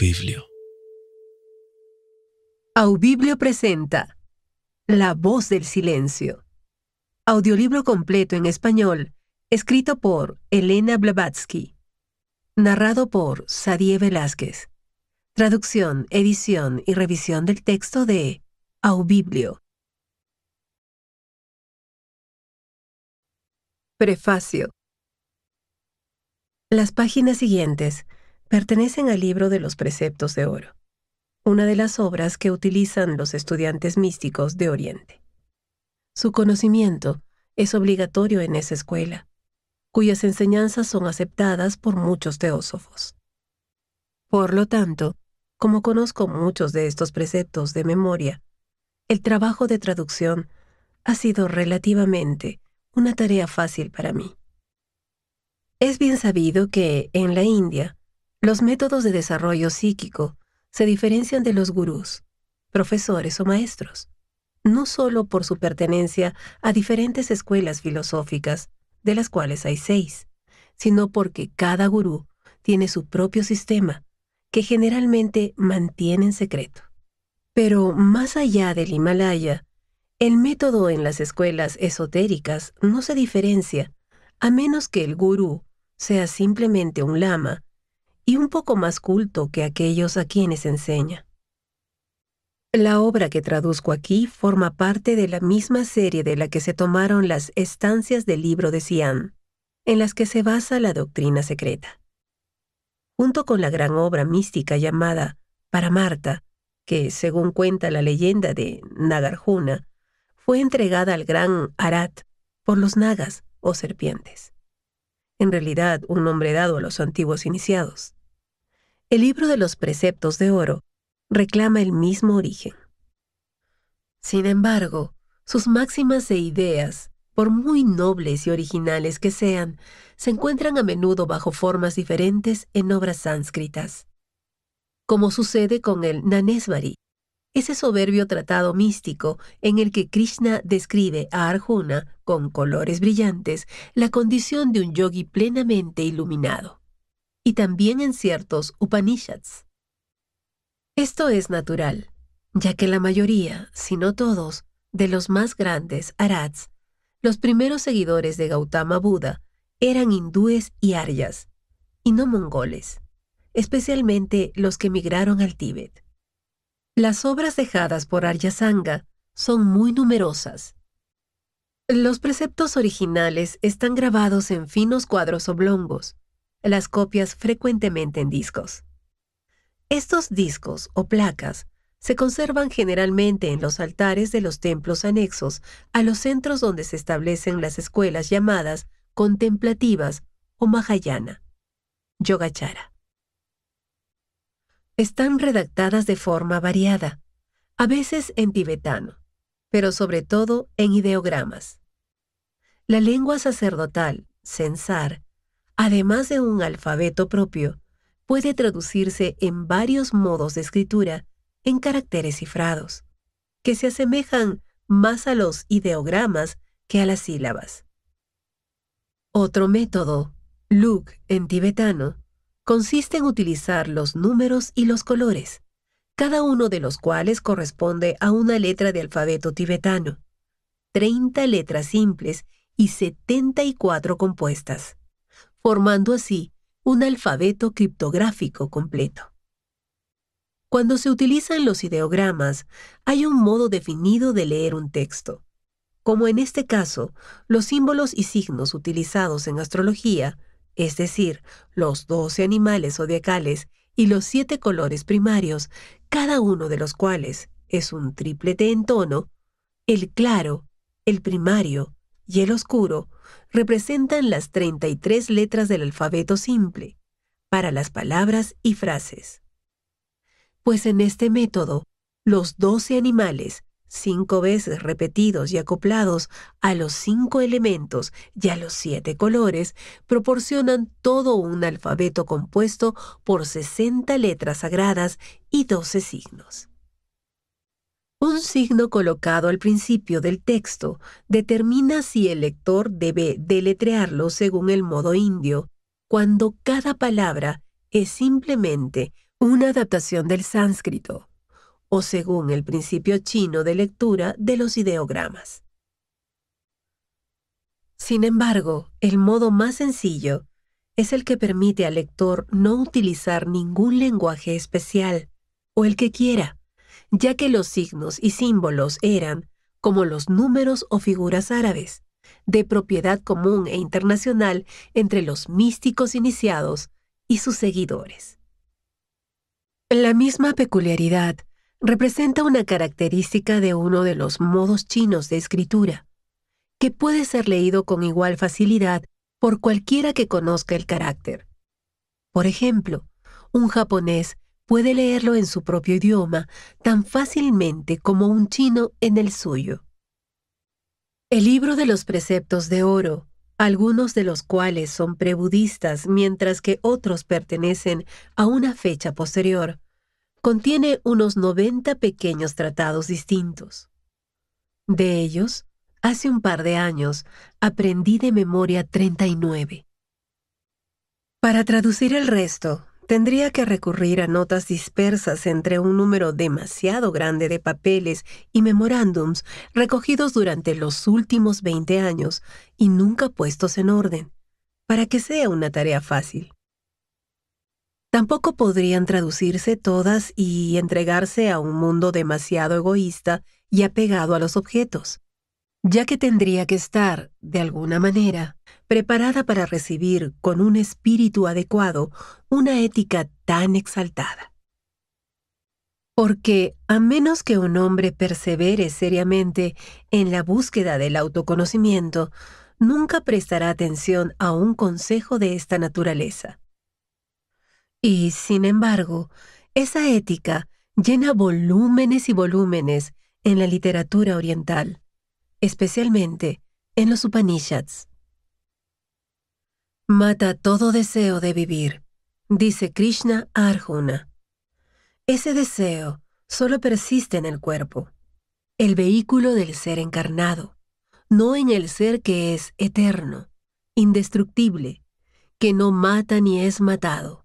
Aubiblio. Aubiblio presenta La voz del silencio. Audiolibro completo en español, escrito por Elena Blavatsky. Narrado por Sadie Velázquez. Traducción, edición y revisión del texto de Aubiblio. Prefacio. Las páginas siguientes pertenecen al libro de los Preceptos de Oro, una de las obras que utilizan los estudiantes místicos de Oriente. Su conocimiento es obligatorio en esa escuela, cuyas enseñanzas son aceptadas por muchos teósofos. Por lo tanto, como conozco muchos de estos preceptos de memoria, el trabajo de traducción ha sido relativamente una tarea fácil para mí. Es bien sabido que, en la India, los métodos de desarrollo psíquico se diferencian de los gurús, profesores o maestros, no solo por su pertenencia a diferentes escuelas filosóficas, de las cuales hay 6, sino porque cada gurú tiene su propio sistema, que generalmente mantiene en secreto. Pero más allá del Himalaya, el método en las escuelas esotéricas no se diferencia, a menos que el gurú sea simplemente un lama y un poco más culto que aquellos a quienes enseña. La obra que traduzco aquí forma parte de la misma serie de la que se tomaron las estancias del libro de Dzyan, en las que se basa la doctrina secreta. Junto con la gran obra mística llamada Paramarta, que, según cuenta la leyenda de Nagarjuna, fue entregada al gran Arhat por los nagas o serpientes. En realidad, un nombre dado a los antiguos iniciados. El libro de los Preceptos de Oro reclama el mismo origen. Sin embargo, sus máximas e ideas, por muy nobles y originales que sean, se encuentran a menudo bajo formas diferentes en obras sánscritas. Como sucede con el Nanesvari, ese soberbio tratado místico en el que Krishna describe a Arjuna, con colores brillantes, la condición de un yogi plenamente iluminado. Y también en ciertos Upanishads. Esto es natural, ya que la mayoría, si no todos, de los más grandes Arhats, los primeros seguidores de Gautama Buda, eran hindúes y aryas, y no mongoles, especialmente los que migraron al Tíbet. Las obras dejadas por Arya Sangha son muy numerosas. Los preceptos originales están grabados en finos cuadros oblongos, las copias frecuentemente en discos. Estos discos o placas se conservan generalmente en los altares de los templos anexos a los centros donde se establecen las escuelas llamadas contemplativas o Mahayana, Yogacara. Están redactadas de forma variada, a veces en tibetano, pero sobre todo en ideogramas. La lengua sacerdotal, censar, además de un alfabeto propio, puede traducirse en varios modos de escritura en caracteres cifrados, que se asemejan más a los ideogramas que a las sílabas. Otro método, luk en tibetano, consiste en utilizar los números y los colores, cada uno de los cuales corresponde a una letra de alfabeto tibetano, 30 letras simples y 74 compuestas, formando así un alfabeto criptográfico completo. Cuando se utilizan los ideogramas, hay un modo definido de leer un texto. Como en este caso, los símbolos y signos utilizados en astrología, es decir, los 12 animales zodiacales y los 7 colores primarios, cada uno de los cuales es un triplete en tono, el claro, el primario y el oscuro, representan las 33 letras del alfabeto simple, para las palabras y frases. Pues en este método, los 12 animales, 5 veces repetidos y acoplados a los 5 elementos y a los 7 colores, proporcionan todo un alfabeto compuesto por 60 letras sagradas y 12 signos. Un signo colocado al principio del texto determina si el lector debe deletrearlo según el modo indio, cuando cada palabra es simplemente Una adaptación del sánscrito, o según el principio chino de lectura de los ideogramas. Sin embargo, el modo más sencillo es el que permite al lector no utilizar ningún lenguaje especial, o el que quiera, ya que los signos y símbolos eran, como los números o figuras árabes, de propiedad común e internacional entre los místicos iniciados y sus seguidores. La misma peculiaridad representa una característica de uno de los modos chinos de escritura, que puede ser leído con igual facilidad por cualquiera que conozca el carácter. Por ejemplo, un japonés puede leerlo en su propio idioma tan fácilmente como un chino en el suyo. El libro de los preceptos de oro, algunos de los cuales son prebudistas mientras que otros pertenecen a una fecha posterior, contiene unos 90 pequeños tratados distintos. De ellos, hace un par de años, aprendí de memoria 39. Para traducir el resto, tendría que recurrir a notas dispersas entre un número demasiado grande de papeles y memorándums recogidos durante los últimos 20 años y nunca puestos en orden, para que sea una tarea fácil. Tampoco podrían traducirse todas y entregarse a un mundo demasiado egoísta y apegado a los objetos, ya que tendría que estar, de alguna manera, preparada para recibir con un espíritu adecuado una ética tan exaltada. Porque, a menos que un hombre persevere seriamente en la búsqueda del autoconocimiento, nunca prestará atención a un consejo de esta naturaleza. Y, sin embargo, esa ética llena volúmenes y volúmenes en la literatura oriental, especialmente en los Upanishads. Mata todo deseo de vivir, dice Krishna a Arjuna. Ese deseo solo persiste en el cuerpo, el vehículo del ser encarnado, no en el ser que es eterno, indestructible, que no mata ni es matado.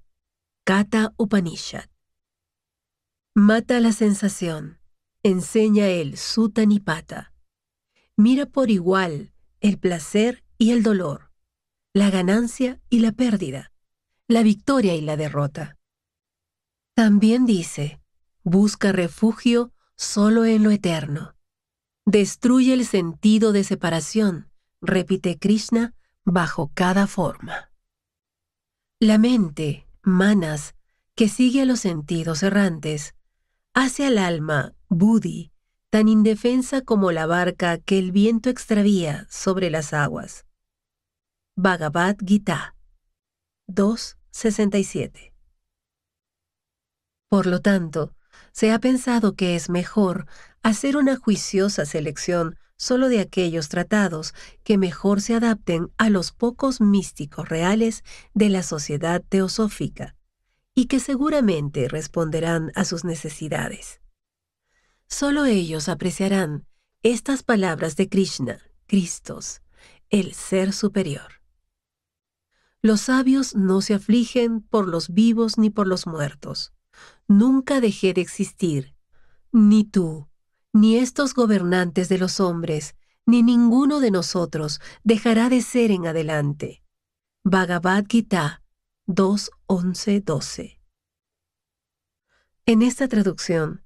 Kata Upanishad. Mata la sensación, enseña el Sutta Nipata. Mira por igual el placer y el dolor, la ganancia y la pérdida, la victoria y la derrota. También dice, busca refugio solo en lo eterno. Destruye el sentido de separación, repite Krishna, bajo cada forma. La mente, manas, que sigue a los sentidos errantes, hace al alma, buddhi, tan indefensa como la barca que el viento extravía sobre las aguas. Bhagavad Gita 2.67. Por lo tanto, se ha pensado que es mejor hacer una juiciosa selección solo de aquellos tratados que mejor se adapten a los pocos místicos reales de la sociedad teosófica y que seguramente responderán a sus necesidades. Solo ellos apreciarán estas palabras de Krishna, Cristos, el Ser Superior. Los sabios no se afligen por los vivos ni por los muertos. Nunca dejé de existir, ni tú, ni estos gobernantes de los hombres, ni ninguno de nosotros dejará de ser en adelante. Bhagavad Gita 2.11.12. En esta traducción,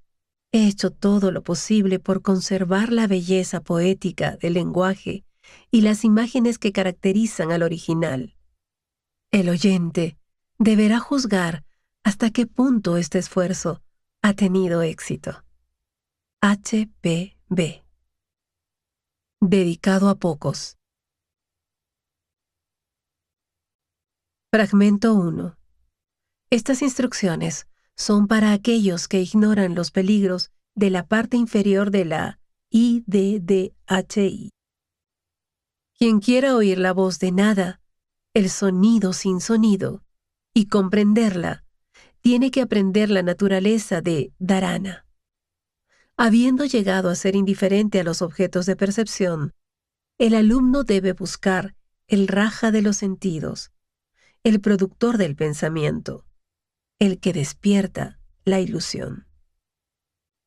he hecho todo lo posible por conservar la belleza poética del lenguaje y las imágenes que caracterizan al original. El oyente deberá juzgar hasta qué punto este esfuerzo ha tenido éxito. H.P.B. Dedicado a pocos. Fragmento 1. Estas instrucciones son para aquellos que ignoran los peligros de la parte inferior de la IDDHI. Quien quiera oír la voz de nada, el sonido sin sonido, y comprenderla, tiene que aprender la naturaleza de Dharana. Habiendo llegado a ser indiferente a los objetos de percepción, el alumno debe buscar el raja de los sentidos, el productor del pensamiento, el que despierta la ilusión.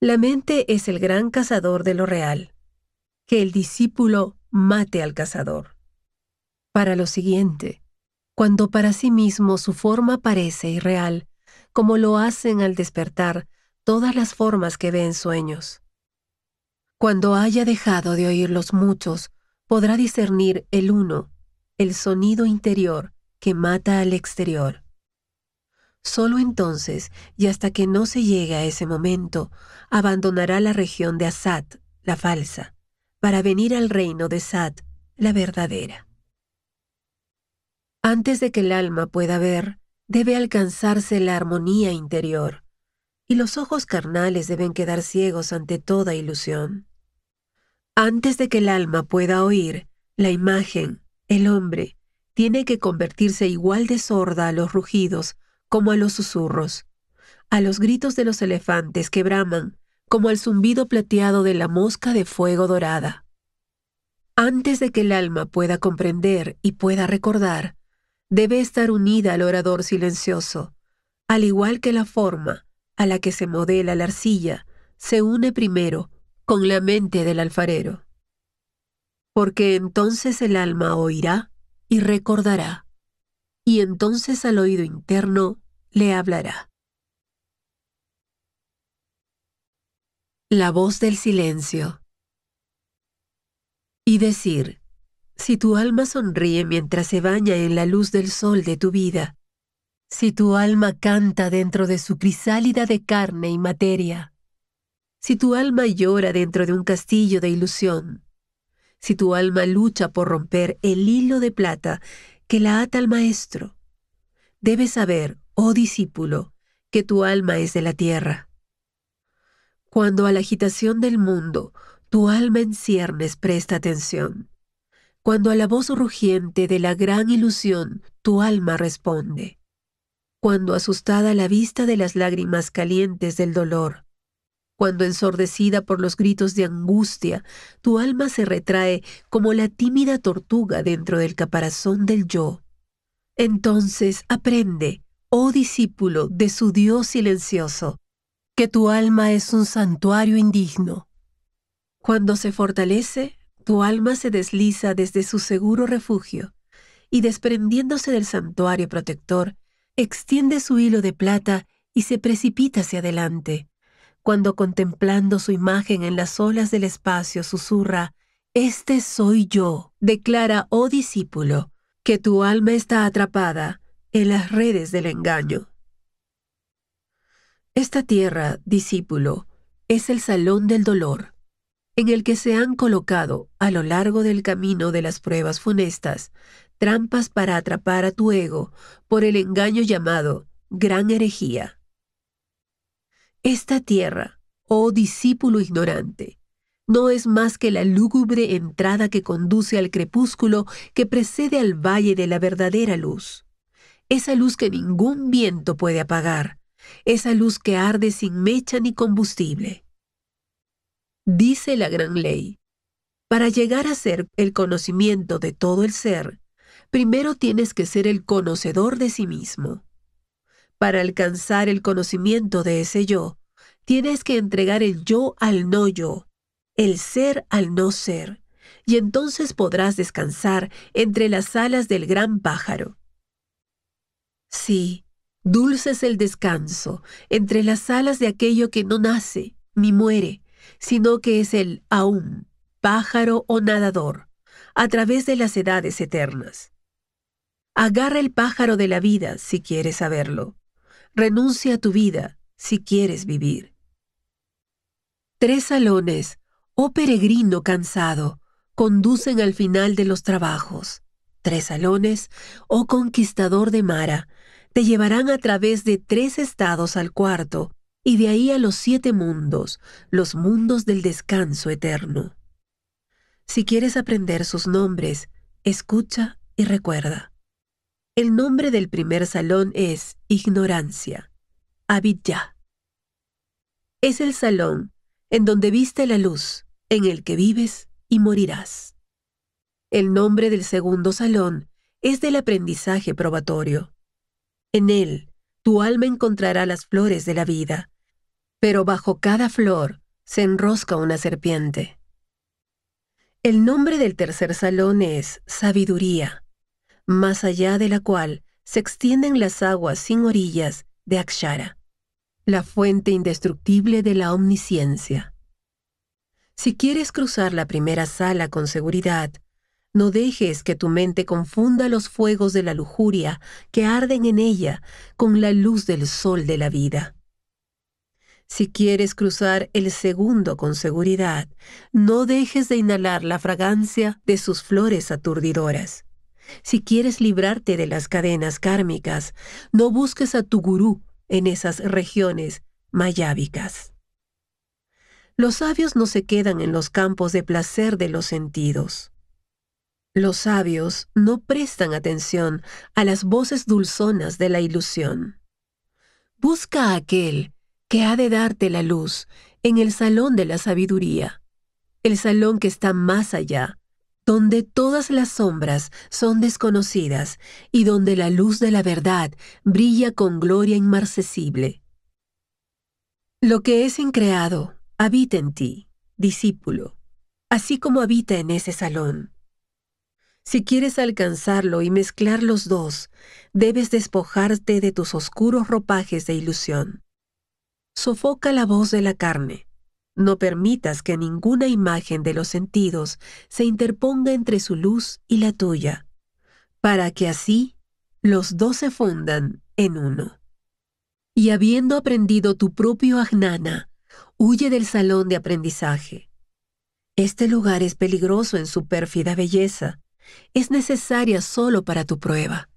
La mente es el gran cazador de lo real. Que el discípulo mate al cazador. Para lo siguiente, cuando para sí mismo su forma parece irreal, como lo hacen al despertar todas las formas que ve en sueños. Cuando haya dejado de oír los muchos, podrá discernir el uno, el sonido interior que mata al exterior. Solo entonces, y hasta que no se llegue a ese momento, abandonará la región de Asat, la falsa, para venir al reino de Sat, la verdadera. Antes de que el alma pueda ver, debe alcanzarse la armonía interior, y los ojos carnales deben quedar ciegos ante toda ilusión. Antes de que el alma pueda oír, la imagen, el hombre, tiene que convertirse igual de sorda a los rugidos como a los susurros, a los gritos de los elefantes que braman, como al zumbido plateado de la mosca de fuego dorada. Antes de que el alma pueda comprender y pueda recordar, debe estar unida al orador silencioso, al igual que la forma a la que se modela la arcilla se une primero con la mente del alfarero. Porque entonces el alma oirá y recordará, y entonces al oído interno le hablará. La voz del silencio. Y decir, si tu alma sonríe mientras se baña en la luz del sol de tu vida, si tu alma canta dentro de su crisálida de carne y materia, si tu alma llora dentro de un castillo de ilusión, si tu alma lucha por romper el hilo de plata que la ata al maestro, debes saber, oh discípulo, que tu alma es de la tierra. Cuando a la agitación del mundo tu alma en ciernes presta atención, cuando a la voz rugiente de la gran ilusión tu alma responde, cuando asustada a la vista de las lágrimas calientes del dolor, cuando ensordecida por los gritos de angustia, tu alma se retrae como la tímida tortuga dentro del caparazón del yo. Entonces aprende, oh discípulo de su Dios silencioso, que tu alma es un santuario indigno. Cuando se fortalece, tu alma se desliza desde su seguro refugio y desprendiéndose del santuario protector, extiende su hilo de plata y se precipita hacia adelante, cuando contemplando su imagen en las olas del espacio susurra, «Este soy yo», declara, oh discípulo, que tu alma está atrapada en las redes del engaño. Esta tierra, discípulo, es el salón del dolor, en el que se han colocado, a lo largo del camino de las pruebas funestas, trampas para atrapar a tu ego por el engaño llamado gran herejía. Esta tierra, oh discípulo ignorante, no es más que la lúgubre entrada que conduce al crepúsculo que precede al valle de la verdadera luz, esa luz que ningún viento puede apagar, esa luz que arde sin mecha ni combustible. Dice la gran ley, para llegar a ser el conocimiento de todo el ser, primero tienes que ser el conocedor de sí mismo. Para alcanzar el conocimiento de ese yo, tienes que entregar el yo al no yo, el ser al no ser, y entonces podrás descansar entre las alas del gran pájaro. Sí. Dulce es el descanso entre las alas de aquello que no nace ni muere, sino que es el aún, pájaro o nadador, a través de las edades eternas. Agarra el pájaro de la vida si quieres saberlo. Renuncia a tu vida si quieres vivir. Tres salones, oh peregrino cansado, conducen al final de los trabajos. Tres salones, oh conquistador de Mara, te llevarán a través de tres estados al cuarto, y de ahí a los 7 mundos, los mundos del descanso eterno. Si quieres aprender sus nombres, escucha y recuerda. El nombre del primer salón es ignorancia, avidya. Es el salón en donde viste la luz, en el que vives y morirás. El nombre del segundo salón es del aprendizaje probatorio. En él, tu alma encontrará las flores de la vida, pero bajo cada flor se enrosca una serpiente. El nombre del tercer salón es sabiduría, más allá de la cual se extienden las aguas sin orillas de Akshara, la fuente indestructible de la omnisciencia. Si quieres cruzar la primera sala con seguridad, no dejes que tu mente confunda los fuegos de la lujuria que arden en ella con la luz del sol de la vida. Si quieres cruzar el segundo con seguridad, no dejes de inhalar la fragancia de sus flores aturdidoras. Si quieres librarte de las cadenas kármicas, no busques a tu gurú en esas regiones mayávicas. Los sabios no se quedan en los campos de placer de los sentidos. Los sabios no prestan atención a las voces dulzonas de la ilusión. Busca a aquel que ha de darte la luz en el salón de la sabiduría, el salón que está más allá, donde todas las sombras son desconocidas y donde la luz de la verdad brilla con gloria inmarcesible. Lo que es increado habita en ti, discípulo, así como habita en ese salón. Si quieres alcanzarlo y mezclar los dos, debes despojarte de tus oscuros ropajes de ilusión. Sofoca la voz de la carne. No permitas que ninguna imagen de los sentidos se interponga entre su luz y la tuya, para que así los dos se fundan en uno. Y habiendo aprendido tu propio ajnana, huye del salón de aprendizaje. Este lugar es peligroso en su pérfida belleza. Es necesaria solo para tu prueba.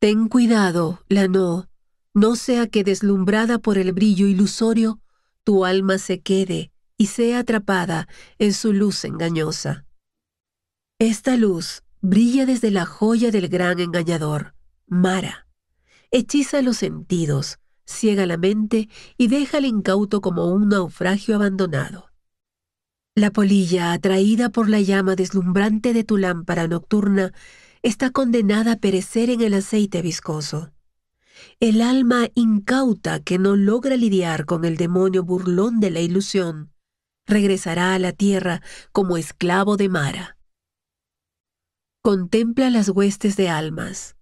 Ten cuidado, Lano, no sea que deslumbrada por el brillo ilusorio, tu alma se quede y sea atrapada en su luz engañosa. Esta luz brilla desde la joya del gran engañador, Mara. Hechiza los sentidos, ciega la mente y deja al incauto como un naufragio abandonado. La polilla, atraída por la llama deslumbrante de tu lámpara nocturna, está condenada a perecer en el aceite viscoso. El alma incauta que no logra lidiar con el demonio burlón de la ilusión, regresará a la tierra como esclavo de Mara. Contempla las huestes de almas.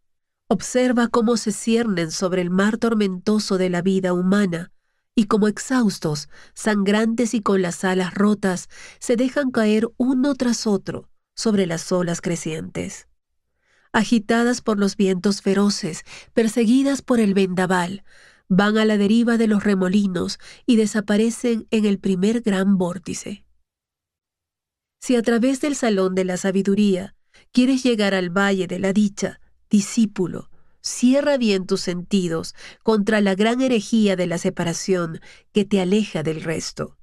Observa cómo se ciernen sobre el mar tormentoso de la vida humana, y como exhaustos, sangrantes y con las alas rotas, se dejan caer uno tras otro sobre las olas crecientes. Agitadas por los vientos feroces, perseguidas por el vendaval, van a la deriva de los remolinos y desaparecen en el primer gran vórtice. Si a través del salón de la sabiduría quieres llegar al valle de la dicha, discípulo, cierra bien tus sentidos contra la gran herejía de la separación que te aleja del resto.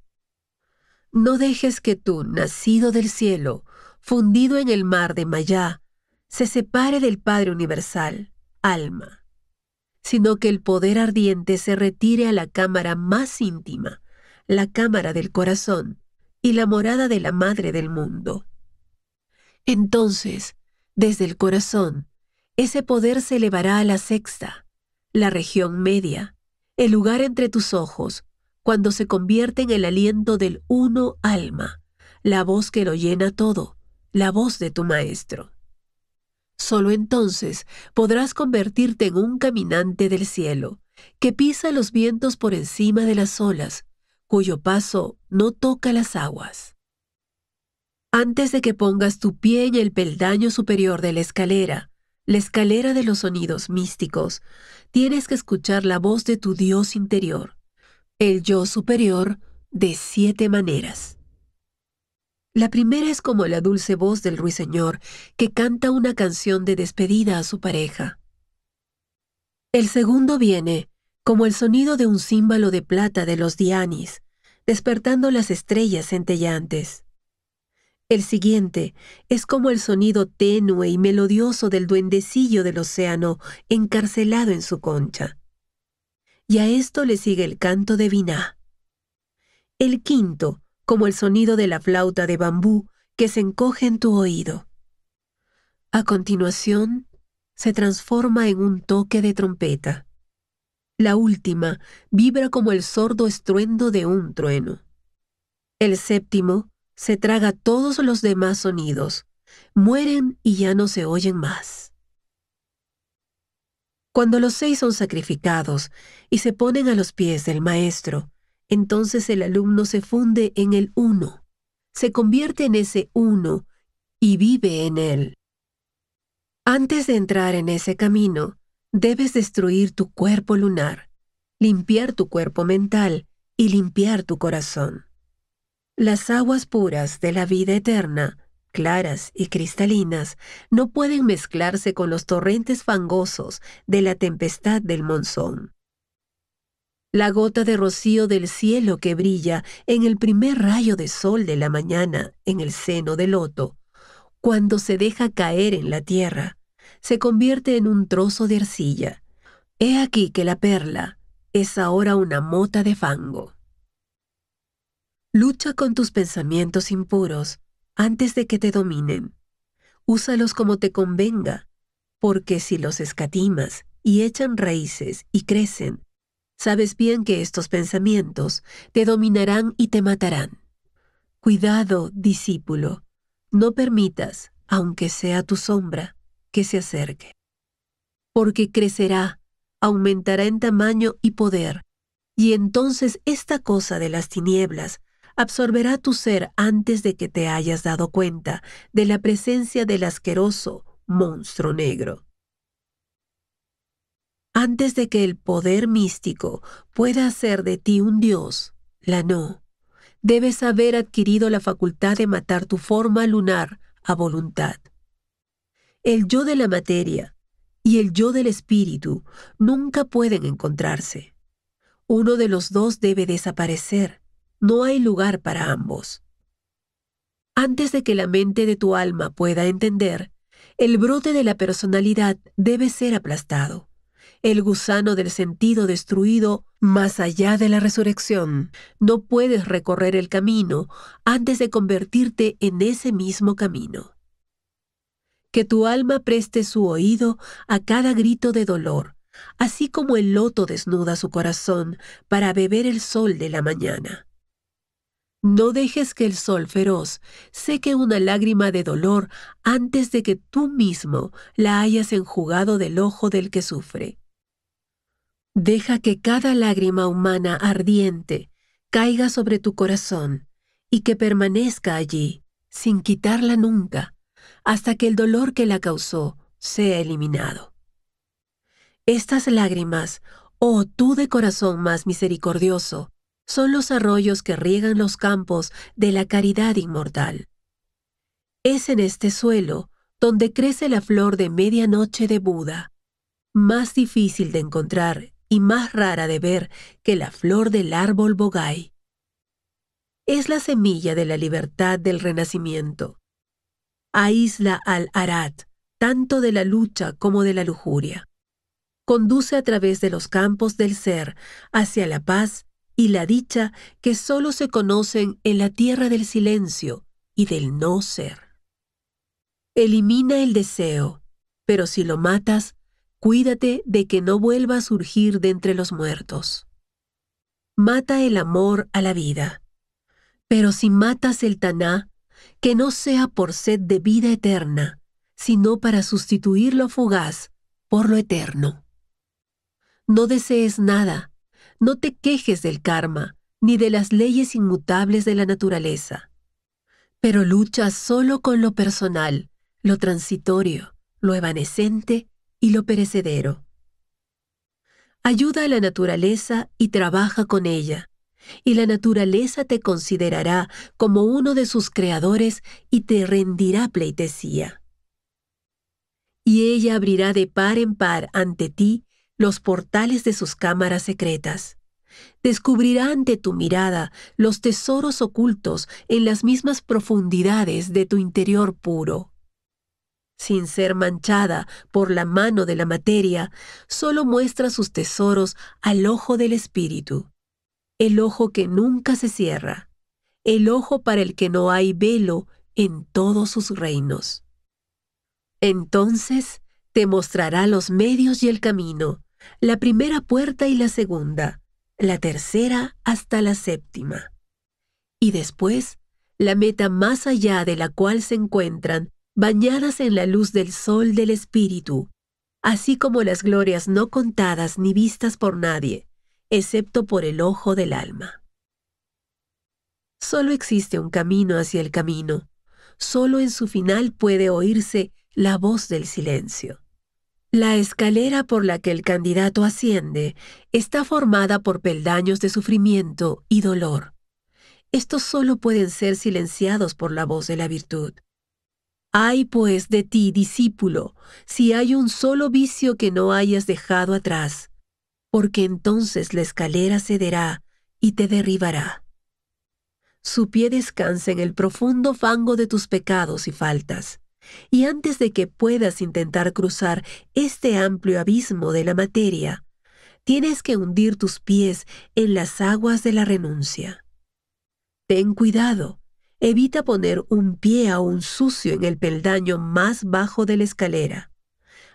No dejes que tú, nacido del cielo, fundido en el mar de Mayá, se separe del Padre Universal, alma, sino que el poder ardiente se retire a la cámara más íntima, la cámara del corazón y la morada de la Madre del Mundo. Entonces, desde el corazón, ese poder se elevará a la sexta, la región media, el lugar entre tus ojos, cuando se convierte en el aliento del uno alma, la voz que lo llena todo, la voz de tu maestro. Solo entonces podrás convertirte en un caminante del cielo, que pisa los vientos por encima de las olas, cuyo paso no toca las aguas. Antes de que pongas tu pie en el peldaño superior de la escalera de los sonidos místicos, tienes que escuchar la voz de tu Dios interior, el Yo superior, de 7 maneras. La primera es como la dulce voz del ruiseñor que canta una canción de despedida a su pareja. El segundo viene como el sonido de un címbalo de plata de los Dhyanis, despertando las estrellas centellantes. El siguiente es como el sonido tenue y melodioso del duendecillo del océano encarcelado en su concha. Y a esto le sigue el canto de Viná. El quinto, como el sonido de la flauta de bambú que se encoge en tu oído. A continuación, se transforma en un toque de trompeta. La última vibra como el sordo estruendo de un trueno. El séptimo se traga todos los demás sonidos, mueren y ya no se oyen más. Cuando los seis son sacrificados y se ponen a los pies del maestro, entonces el alumno se funde en el uno, se convierte en ese uno y vive en él. Antes de entrar en ese camino, debes destruir tu cuerpo lunar, limpiar tu cuerpo mental y limpiar tu corazón. Las aguas puras de la vida eterna, claras y cristalinas, no pueden mezclarse con los torrentes fangosos de la tempestad del monzón. La gota de rocío del cielo que brilla en el primer rayo de sol de la mañana en el seno del loto, cuando se deja caer en la tierra, se convierte en un trozo de arcilla. He aquí que la perla es ahora una mota de fango. Lucha con tus pensamientos impuros antes de que te dominen. Úsalos como te convenga, porque si los escatimas y echan raíces y crecen, sabes bien que estos pensamientos te dominarán y te matarán. Cuidado, discípulo, no permitas, aunque sea tu sombra, que se acerque, porque crecerá, aumentará en tamaño y poder, y entonces esta cosa de las tinieblas absorberá tu ser antes de que te hayas dado cuenta de la presencia del asqueroso monstruo negro. Antes de que el poder místico pueda hacer de ti un dios, Lano, debes haber adquirido la facultad de matar tu forma lunar a voluntad. El yo de la materia y el yo del espíritu nunca pueden encontrarse. Uno de los dos debe desaparecer. No hay lugar para ambos. Antes de que la mente de tu alma pueda entender, el brote de la personalidad debe ser aplastado, el gusano del sentido destruido más allá de la resurrección. No puedes recorrer el camino antes de convertirte en ese mismo camino. Que tu alma preste su oído a cada grito de dolor, así como el loto desnuda su corazón para beber el sol de la mañana. No dejes que el sol feroz seque una lágrima de dolor antes de que tú mismo la hayas enjugado del ojo del que sufre. Deja que cada lágrima humana ardiente caiga sobre tu corazón y que permanezca allí, sin quitarla nunca, hasta que el dolor que la causó sea eliminado. Estas lágrimas, oh tú de corazón más misericordioso, son los arroyos que riegan los campos de la caridad inmortal. Es en este suelo donde crece la flor de medianoche de Buda, más difícil de encontrar y más rara de ver que la flor del árbol Bogay. Es la semilla de la libertad del renacimiento. Aísla al Arhat, tanto de la lucha como de la lujuria. Conduce a través de los campos del ser hacia la paz y la dicha que solo se conocen en la tierra del silencio y del no ser. Elimina el deseo, pero si lo matas, cuídate de que no vuelva a surgir de entre los muertos. Mata el amor a la vida, pero si matas el Taná, que no sea por sed de vida eterna, sino para sustituir lo fugaz por lo eterno. No desees nada. No te quejes del karma, ni de las leyes inmutables de la naturaleza. Pero lucha solo con lo personal, lo transitorio, lo evanescente y lo perecedero. Ayuda a la naturaleza y trabaja con ella, y la naturaleza te considerará como uno de sus creadores y te rendirá pleitesía. Y ella abrirá de par en par ante ti los portales de sus cámaras secretas. Descubrirá ante tu mirada los tesoros ocultos en las mismas profundidades de tu interior puro. Sin ser manchada por la mano de la materia, solo muestra sus tesoros al ojo del espíritu, el ojo que nunca se cierra, el ojo para el que no hay velo en todos sus reinos. Entonces te mostrará los medios y el camino, la primera puerta y la segunda, la tercera hasta la séptima. Y después, la meta más allá de la cual se encuentran, bañadas en la luz del sol del espíritu, así como las glorias no contadas ni vistas por nadie, excepto por el ojo del alma. Solo existe un camino hacia el camino, solo en su final puede oírse la voz del silencio. La escalera por la que el candidato asciende está formada por peldaños de sufrimiento y dolor. Estos solo pueden ser silenciados por la voz de la virtud. Ay, pues, de ti, discípulo, si hay un solo vicio que no hayas dejado atrás, porque entonces la escalera cederá y te derribará. Su pie descansa en el profundo fango de tus pecados y faltas. Y antes de que puedas intentar cruzar este amplio abismo de la materia, tienes que hundir tus pies en las aguas de la renuncia. Ten cuidado, evita poner un pie aún sucio en el peldaño más bajo de la escalera.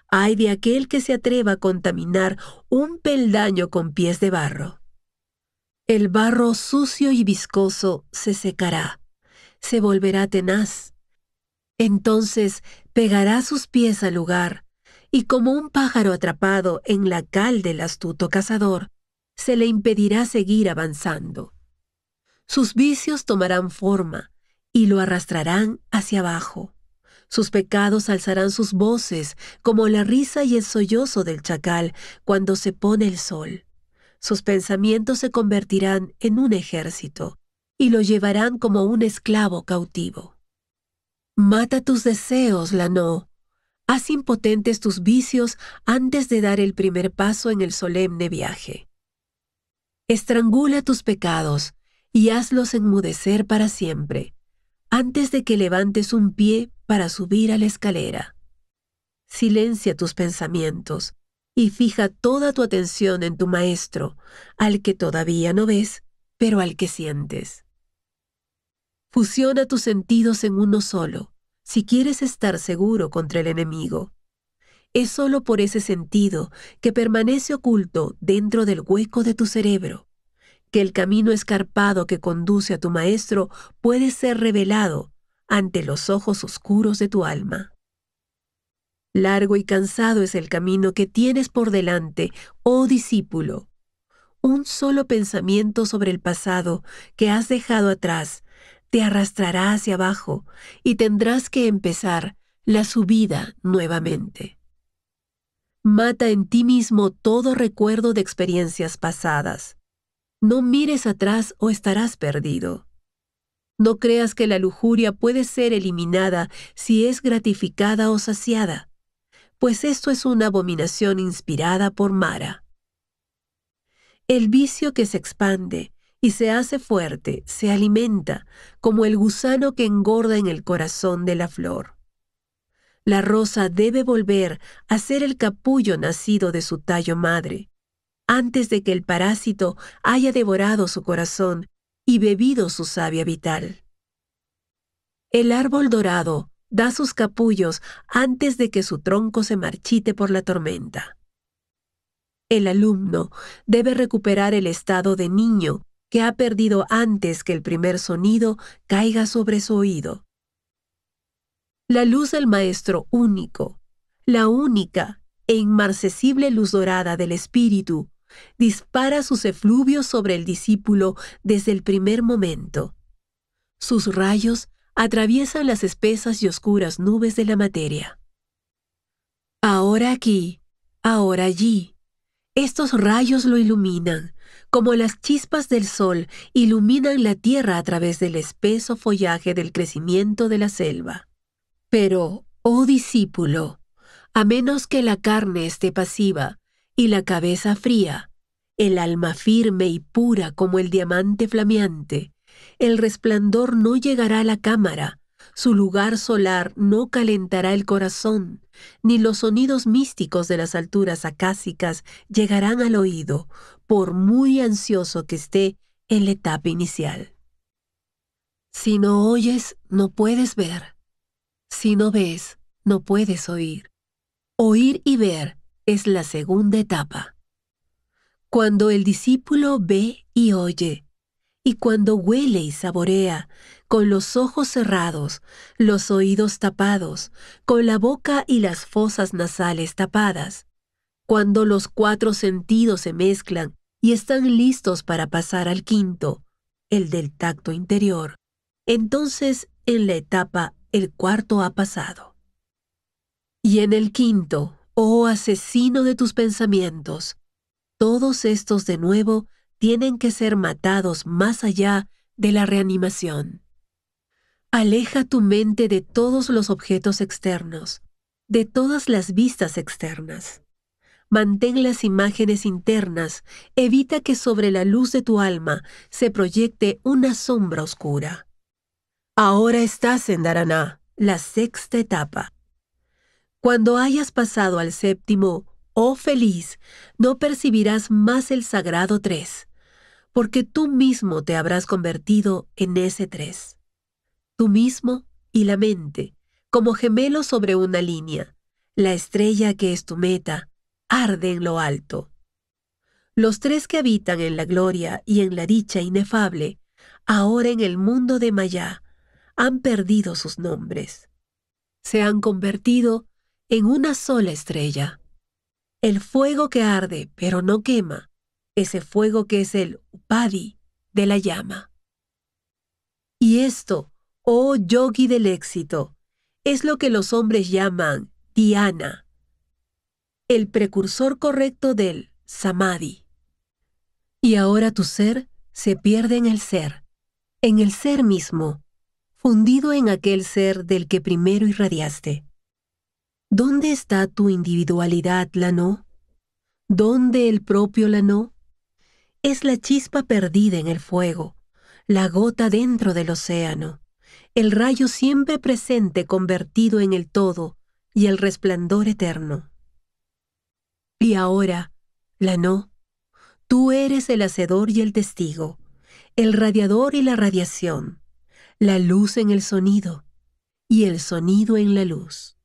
Ay de aquel que se atreva a contaminar un peldaño con pies de barro. El barro sucio y viscoso se secará, se volverá tenaz. Entonces pegará sus pies al lugar, y como un pájaro atrapado en la cal del astuto cazador, se le impedirá seguir avanzando. Sus vicios tomarán forma y lo arrastrarán hacia abajo. Sus pecados alzarán sus voces como la risa y el sollozo del chacal cuando se pone el sol. Sus pensamientos se convertirán en un ejército y lo llevarán como un esclavo cautivo. Mata tus deseos, Lano. Haz impotentes tus vicios antes de dar el primer paso en el solemne viaje. Estrangula tus pecados y hazlos enmudecer para siempre, antes de que levantes un pie para subir a la escalera. Silencia tus pensamientos y fija toda tu atención en tu maestro, al que todavía no ves, pero al que sientes. Fusiona tus sentidos en uno solo, si quieres estar seguro contra el enemigo. Es solo por ese sentido que permanece oculto dentro del hueco de tu cerebro, que el camino escarpado que conduce a tu maestro puede ser revelado ante los ojos oscuros de tu alma. Largo y cansado es el camino que tienes por delante, oh discípulo. Un solo pensamiento sobre el pasado que has dejado atrás te arrastrará hacia abajo y tendrás que empezar la subida nuevamente. Mata en ti mismo todo recuerdo de experiencias pasadas. No mires atrás o estarás perdido. No creas que la lujuria puede ser eliminada si es gratificada o saciada, pues esto es una abominación inspirada por Mara. El vicio que se expande y se hace fuerte, se alimenta, como el gusano que engorda en el corazón de la flor. La rosa debe volver a ser el capullo nacido de su tallo madre, antes de que el parásito haya devorado su corazón y bebido su savia vital. El árbol dorado da sus capullos antes de que su tronco se marchite por la tormenta. El alumno debe recuperar el estado de niño que ha perdido antes que el primer sonido caiga sobre su oído. La luz del Maestro único, la única e inmarcesible luz dorada del Espíritu, dispara sus efluvios sobre el discípulo desde el primer momento. Sus rayos atraviesan las espesas y oscuras nubes de la materia. Ahora aquí, ahora allí, estos rayos lo iluminan, como las chispas del sol iluminan la tierra a través del espeso follaje del crecimiento de la selva. Pero, oh discípulo, a menos que la carne esté pasiva y la cabeza fría, el alma firme y pura como el diamante flameante, el resplandor no llegará a la cámara, su lugar solar no calentará el corazón, ni los sonidos místicos de las alturas acásicas llegarán al oído, por muy ansioso que esté en la etapa inicial. Si no oyes, no puedes ver. Si no ves, no puedes oír. Oír y ver es la segunda etapa. cuando el discípulo ve y oye, y cuando huele y saborea, con los ojos cerrados, los oídos tapados, con la boca y las fosas nasales tapadas, cuando los cuatro sentidos se mezclan y están listos para pasar al quinto, el del tacto interior, entonces en la etapa el cuarto ha pasado. Y en el quinto, oh asesino de tus pensamientos, todos estos de nuevo tienen que ser matados más allá de la reanimación. Aleja tu mente de todos los objetos externos, de todas las vistas externas. Mantén las imágenes internas, evita que sobre la luz de tu alma se proyecte una sombra oscura. Ahora estás en Dharaná, la sexta etapa. Cuando hayas pasado al séptimo, oh feliz, no percibirás más el sagrado tres, porque tú mismo te habrás convertido en ese tres. Tú mismo y la mente, como gemelos sobre una línea, la estrella que es tu meta, arde en lo alto. Los tres que habitan en la gloria y en la dicha inefable, ahora en el mundo de Mayá, han perdido sus nombres. Se han convertido en una sola estrella. El fuego que arde, pero no quema, ese fuego que es el upadhi de la llama. Y esto, oh yogi del éxito, es lo que los hombres llaman dhyana, el precursor correcto del samadhi. Y ahora tu ser se pierde en el ser mismo, fundido en aquel ser del que primero irradiaste. ¿Dónde está tu individualidad, Lano? ¿Dónde el propio Lano? Es la chispa perdida en el fuego, la gota dentro del océano, el rayo siempre presente convertido en el todo y el resplandor eterno. Y ahora, Lano, tú eres el hacedor y el testigo, el radiador y la radiación, la luz en el sonido y el sonido en la luz.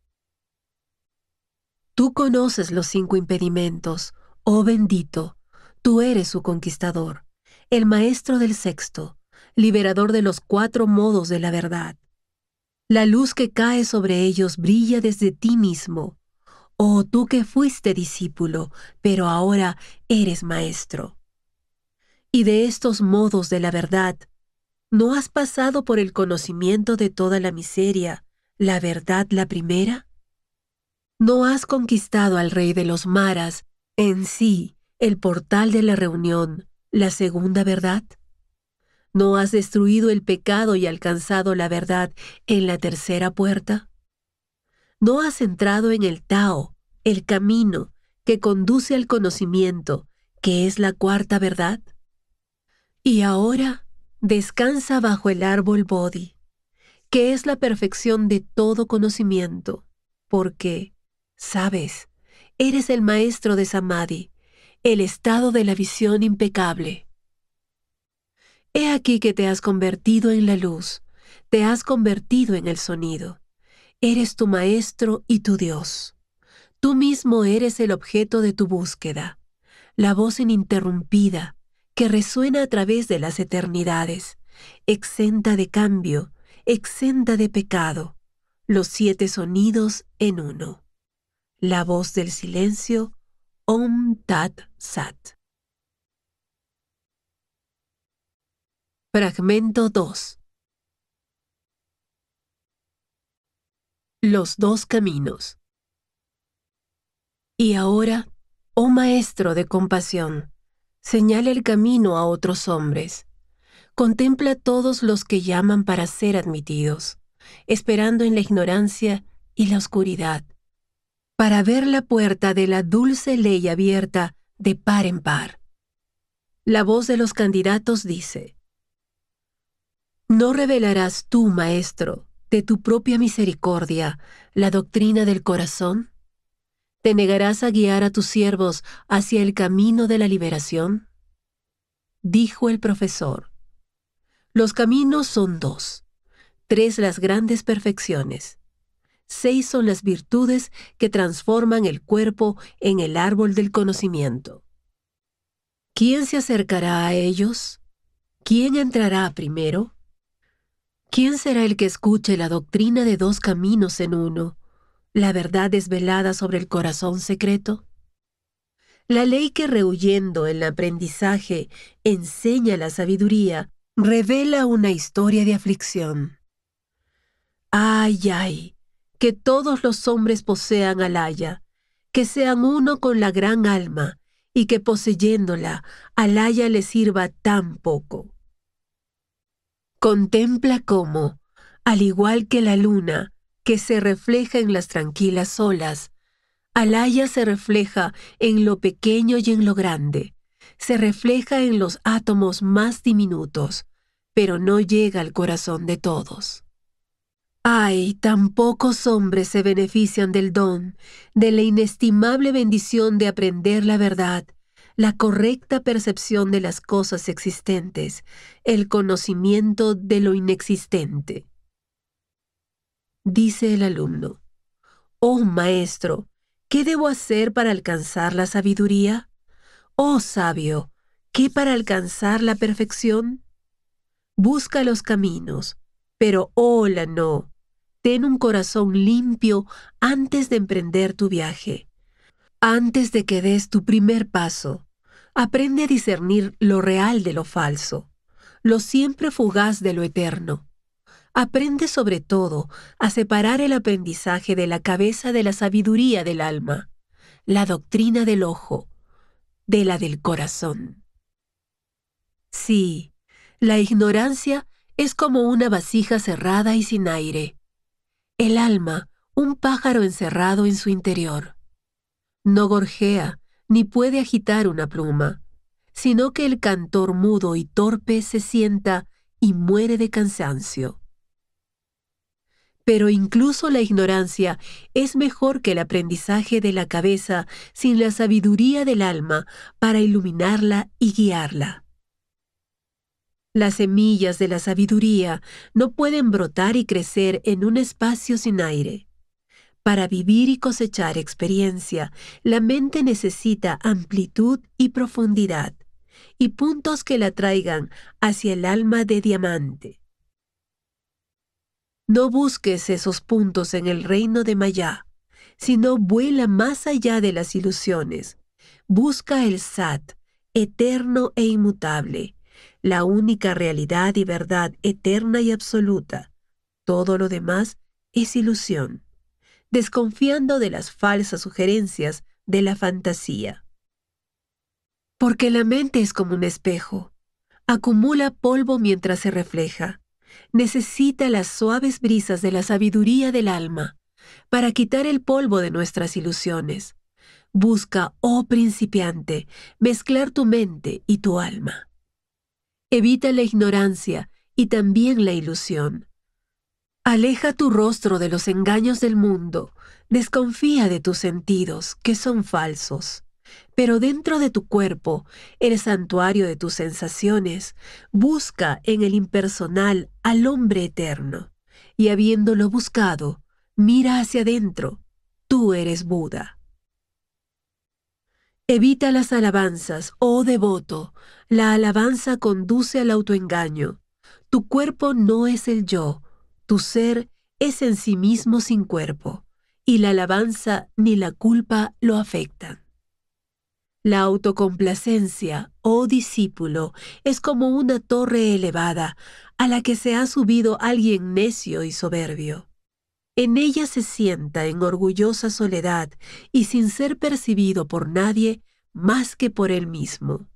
Tú conoces los 5 impedimentos, oh bendito, tú eres su conquistador, el maestro del sexto, liberador de los 4 modos de la verdad. La luz que cae sobre ellos brilla desde ti mismo. Oh, tú que fuiste discípulo, pero ahora eres maestro. Y de estos modos de la verdad, ¿no has pasado por el conocimiento de toda la miseria, la verdad la primera? ¿No has conquistado al rey de los Maras, en sí, el portal de la reunión, la segunda verdad? ¿No has destruido el pecado y alcanzado la verdad en la tercera puerta? ¿No has entrado en el Tao, el camino que conduce al conocimiento, que es la cuarta verdad? Y ahora descansa bajo el árbol Bodhi, que es la perfección de todo conocimiento, porque, sabes, eres el maestro de Samadhi, el estado de la visión impecable. He aquí que te has convertido en la luz, te has convertido en el sonido. Eres tu maestro y tu Dios. Tú mismo eres el objeto de tu búsqueda, la voz ininterrumpida que resuena a través de las eternidades, exenta de cambio, exenta de pecado, los 7 sonidos en uno. La voz del silencio, Om Tat Sat. Fragmento 2. Los 2 caminos. Y ahora, oh maestro de compasión, señala el camino a otros hombres. Contempla todos los que llaman para ser admitidos, esperando en la ignorancia y la oscuridad, para ver la puerta de la dulce ley abierta de par en par. La voz de los candidatos dice: No revelarás tú, maestro, de tu propia misericordia, la doctrina del corazón? ¿Te negarás a guiar a tus siervos hacia el camino de la liberación? Dijo el profesor: Los caminos son 2, 3 las grandes perfecciones, 6 son las virtudes que transforman el cuerpo en el árbol del conocimiento. ¿Quién se acercará a ellos? ¿Quién entrará primero? ¿Quién será el que escuche la doctrina de dos caminos en uno, la verdad desvelada sobre el corazón secreto? La ley que rehuyendo el aprendizaje enseña la sabiduría, revela una historia de aflicción. ¡Ay, ay! Que todos los hombres posean Alaya, que sean uno con la gran alma, y que poseyéndola, Alaya le sirva tan poco. Contempla cómo, al igual que la luna, que se refleja en las tranquilas olas, Alaya se refleja en lo pequeño y en lo grande, se refleja en los átomos más diminutos, pero no llega al corazón de todos. ¡Ay, tan pocos hombres se benefician del don, de la inestimable bendición de aprender la verdad, la correcta percepción de las cosas existentes, el conocimiento de lo inexistente! Dice el alumno, «Oh, maestro, ¿qué debo hacer para alcanzar la sabiduría? Oh sabio, ¿qué para alcanzar la perfección? Busca los caminos, pero hola no. Ten un corazón limpio antes de emprender tu viaje. Antes de que des tu primer paso, aprende a discernir lo real de lo falso, lo siempre fugaz de lo eterno. Aprende sobre todo a separar el aprendizaje de la cabeza de la sabiduría del alma, la doctrina del ojo, de la del corazón. Sí, la ignorancia es como una vasija cerrada y sin aire. El alma, un pájaro encerrado en su interior. No gorjea ni puede agitar una pluma, sino que el cantor mudo y torpe se sienta y muere de cansancio. Pero incluso la ignorancia es mejor que el aprendizaje de la cabeza sin la sabiduría del alma para iluminarla y guiarla. Las semillas de la sabiduría no pueden brotar y crecer en un espacio sin aire. Para vivir y cosechar experiencia, la mente necesita amplitud y profundidad, y puntos que la traigan hacia el alma de diamante. No busques esos puntos en el reino de Mayá, sino vuela más allá de las ilusiones. Busca el Sat, eterno e inmutable, la única realidad y verdad eterna y absoluta. Todo lo demás es ilusión, desconfiando de las falsas sugerencias de la fantasía. Porque la mente es como un espejo, acumula polvo mientras se refleja. Necesita las suaves brisas de la sabiduría del alma para quitar el polvo de nuestras ilusiones. Busca, oh principiante, mezclar tu mente y tu alma. Evita la ignorancia y también la ilusión. Aleja tu rostro de los engaños del mundo. Desconfía de tus sentidos, que son falsos. Pero dentro de tu cuerpo, el santuario de tus sensaciones, busca en el impersonal al hombre eterno, y habiéndolo buscado, mira hacia adentro, tú eres Buda. Evita las alabanzas, oh devoto, la alabanza conduce al autoengaño. Tu cuerpo no es el yo, tu ser es en sí mismo sin cuerpo, y la alabanza ni la culpa lo afectan. La autocomplacencia, oh discípulo, es como una torre elevada a la que se ha subido alguien necio y soberbio. En ella se sienta en orgullosa soledad y sin ser percibido por nadie más que por él mismo.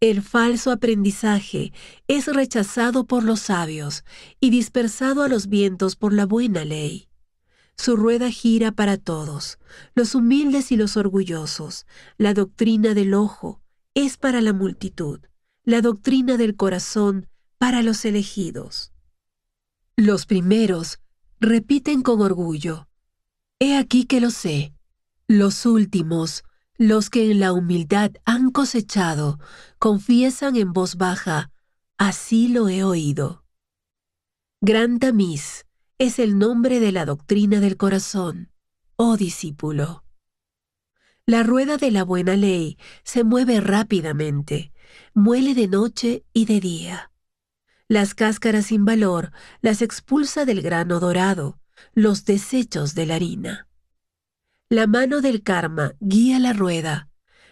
El falso aprendizaje es rechazado por los sabios y dispersado a los vientos por la buena ley. Su rueda gira para todos, los humildes y los orgullosos. La doctrina del ojo es para la multitud, la doctrina del corazón para los elegidos. Los primeros repiten con orgullo, «He aquí que lo sé». Los últimos, los que en la humildad han cosechado, confiesan en voz baja, «Así lo he oído». Gran tamiz es el nombre de la doctrina del corazón, oh discípulo. La rueda de la buena ley se mueve rápidamente, muele de noche y de día. Las cáscaras sin valor las expulsa del grano dorado, los desechos de la harina. La mano del karma guía la rueda.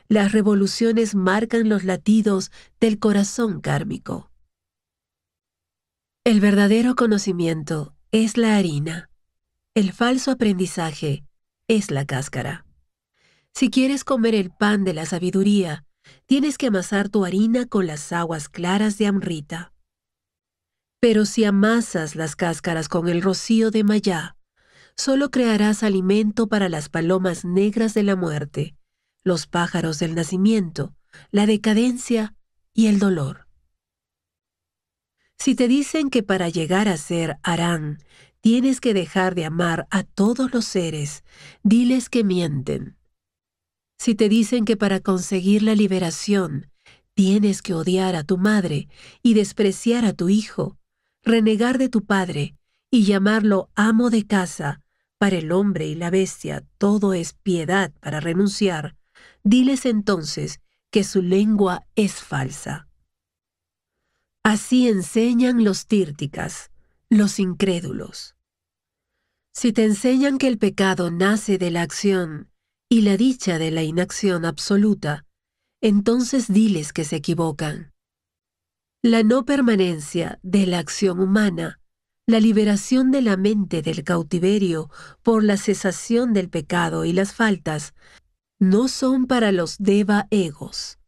Las revoluciones marcan los latidos del corazón kármico. El verdadero conocimiento es la harina. El falso aprendizaje es la cáscara. Si quieres comer el pan de la sabiduría, tienes que amasar tu harina con las aguas claras de Amrita. Pero si amasas las cáscaras con el rocío de Mayá, solo crearás alimento para las palomas negras de la muerte, los pájaros del nacimiento, la decadencia y el dolor. Si te dicen que para llegar a ser Arán tienes que dejar de amar a todos los seres, diles que mienten. Si te dicen que para conseguir la liberación tienes que odiar a tu madre y despreciar a tu hijo, renegar de tu padre y llamarlo amo de casa, para el hombre y la bestia todo es piedad para renunciar, diles entonces que su lengua es falsa. Así enseñan los tírticas, los incrédulos. Si te enseñan que el pecado nace de la acción y la dicha de la inacción absoluta, entonces diles que se equivocan. La no permanencia de la acción humana, la liberación de la mente del cautiverio por la cesación del pecado y las faltas, no son para los deva egos.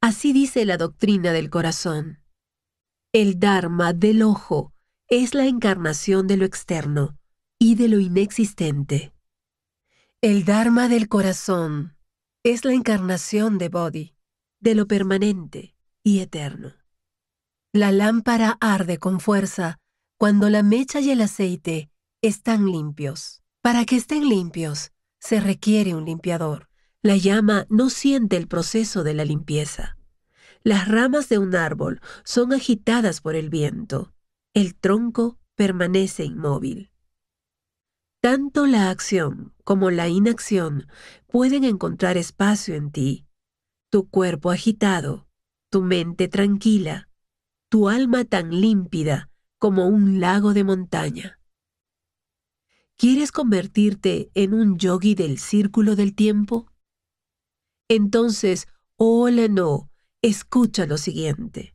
Así dice la doctrina del corazón. El Dharma del ojo es la encarnación de lo externo y de lo inexistente. El Dharma del corazón es la encarnación de Bodhi, de lo permanente y eterno. La lámpara arde con fuerza cuando la mecha y el aceite están limpios. Para que estén limpios, se requiere un limpiador. La llama no siente el proceso de la limpieza. Las ramas de un árbol son agitadas por el viento. El tronco permanece inmóvil. Tanto la acción como la inacción pueden encontrar espacio en ti. Tu cuerpo agitado, tu mente tranquila, tu alma tan límpida como un lago de montaña. ¿Quieres convertirte en un yogi del círculo del tiempo? Entonces, hola no, escucha lo siguiente.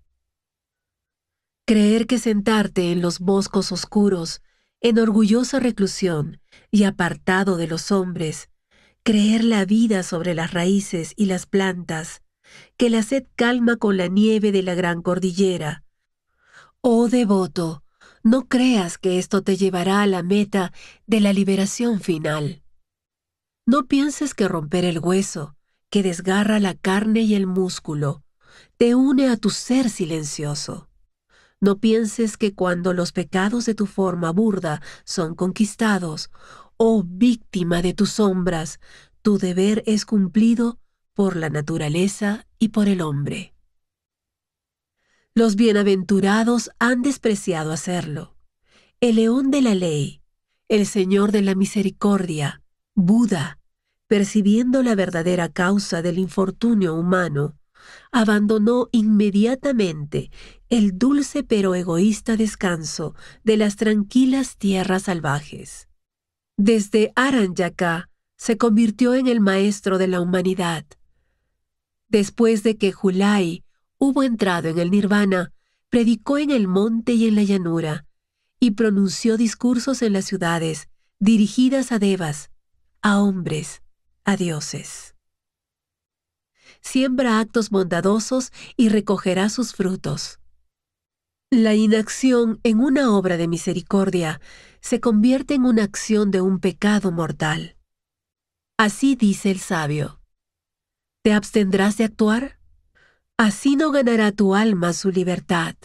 Creer que sentarte en los boscos oscuros, en orgullosa reclusión y apartado de los hombres, creer la vida sobre las raíces y las plantas, que la sed calma con la nieve de la gran cordillera. Oh devoto, no creas que esto te llevará a la meta de la liberación final. No pienses que romper el hueso, que desgarra la carne y el músculo, te une a tu ser silencioso. No pienses que cuando los pecados de tu forma burda son conquistados, oh víctima de tus sombras, tu deber es cumplido por la naturaleza y por el hombre. Los bienaventurados han despreciado hacerlo. El león de la ley, el señor de la misericordia, Buda, percibiendo la verdadera causa del infortunio humano, abandonó inmediatamente el dulce pero egoísta descanso de las tranquilas tierras salvajes. Desde Aranyaka se convirtió en el maestro de la humanidad. Después de que Julai hubo entrado en el Nirvana, predicó en el monte y en la llanura, y pronunció discursos en las ciudades dirigidas a devas, a hombres, a dioses. Siembra actos bondadosos y recogerá sus frutos. La inacción en una obra de misericordia se convierte en una acción de un pecado mortal. Así dice el sabio. ¿Te abstendrás de actuar? Así no ganará tu alma su libertad.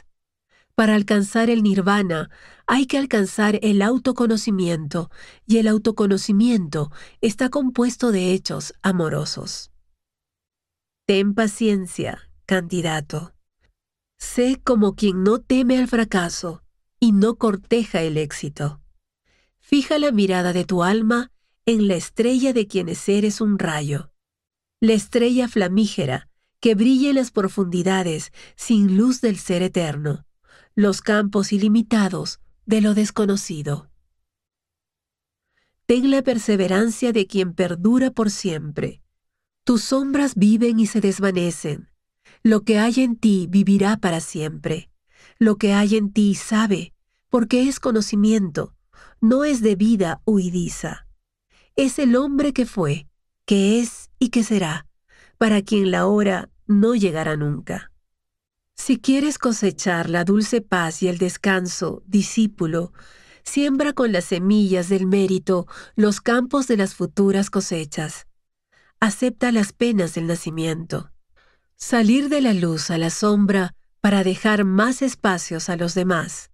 Para alcanzar el nirvana hay que alcanzar el autoconocimiento, y el autoconocimiento está compuesto de hechos amorosos. Ten paciencia, candidato. Sé como quien no teme al fracaso y no corteja el éxito. Fija la mirada de tu alma en la estrella de quienes eres un rayo, la estrella flamígera, que brilla en las profundidades sin luz del ser eterno, los campos ilimitados de lo desconocido. Ten la perseverancia de quien perdura por siempre. Tus sombras viven y se desvanecen. Lo que hay en ti vivirá para siempre. Lo que hay en ti sabe, porque es conocimiento, no es de vida huidiza. Es el hombre que fue, que es y que será, para quien la hora no llegará nunca. Si quieres cosechar la dulce paz y el descanso, discípulo, siembra con las semillas del mérito los campos de las futuras cosechas. Acepta las penas del nacimiento. Salir de la luz a la sombra para dejar más espacios a los demás.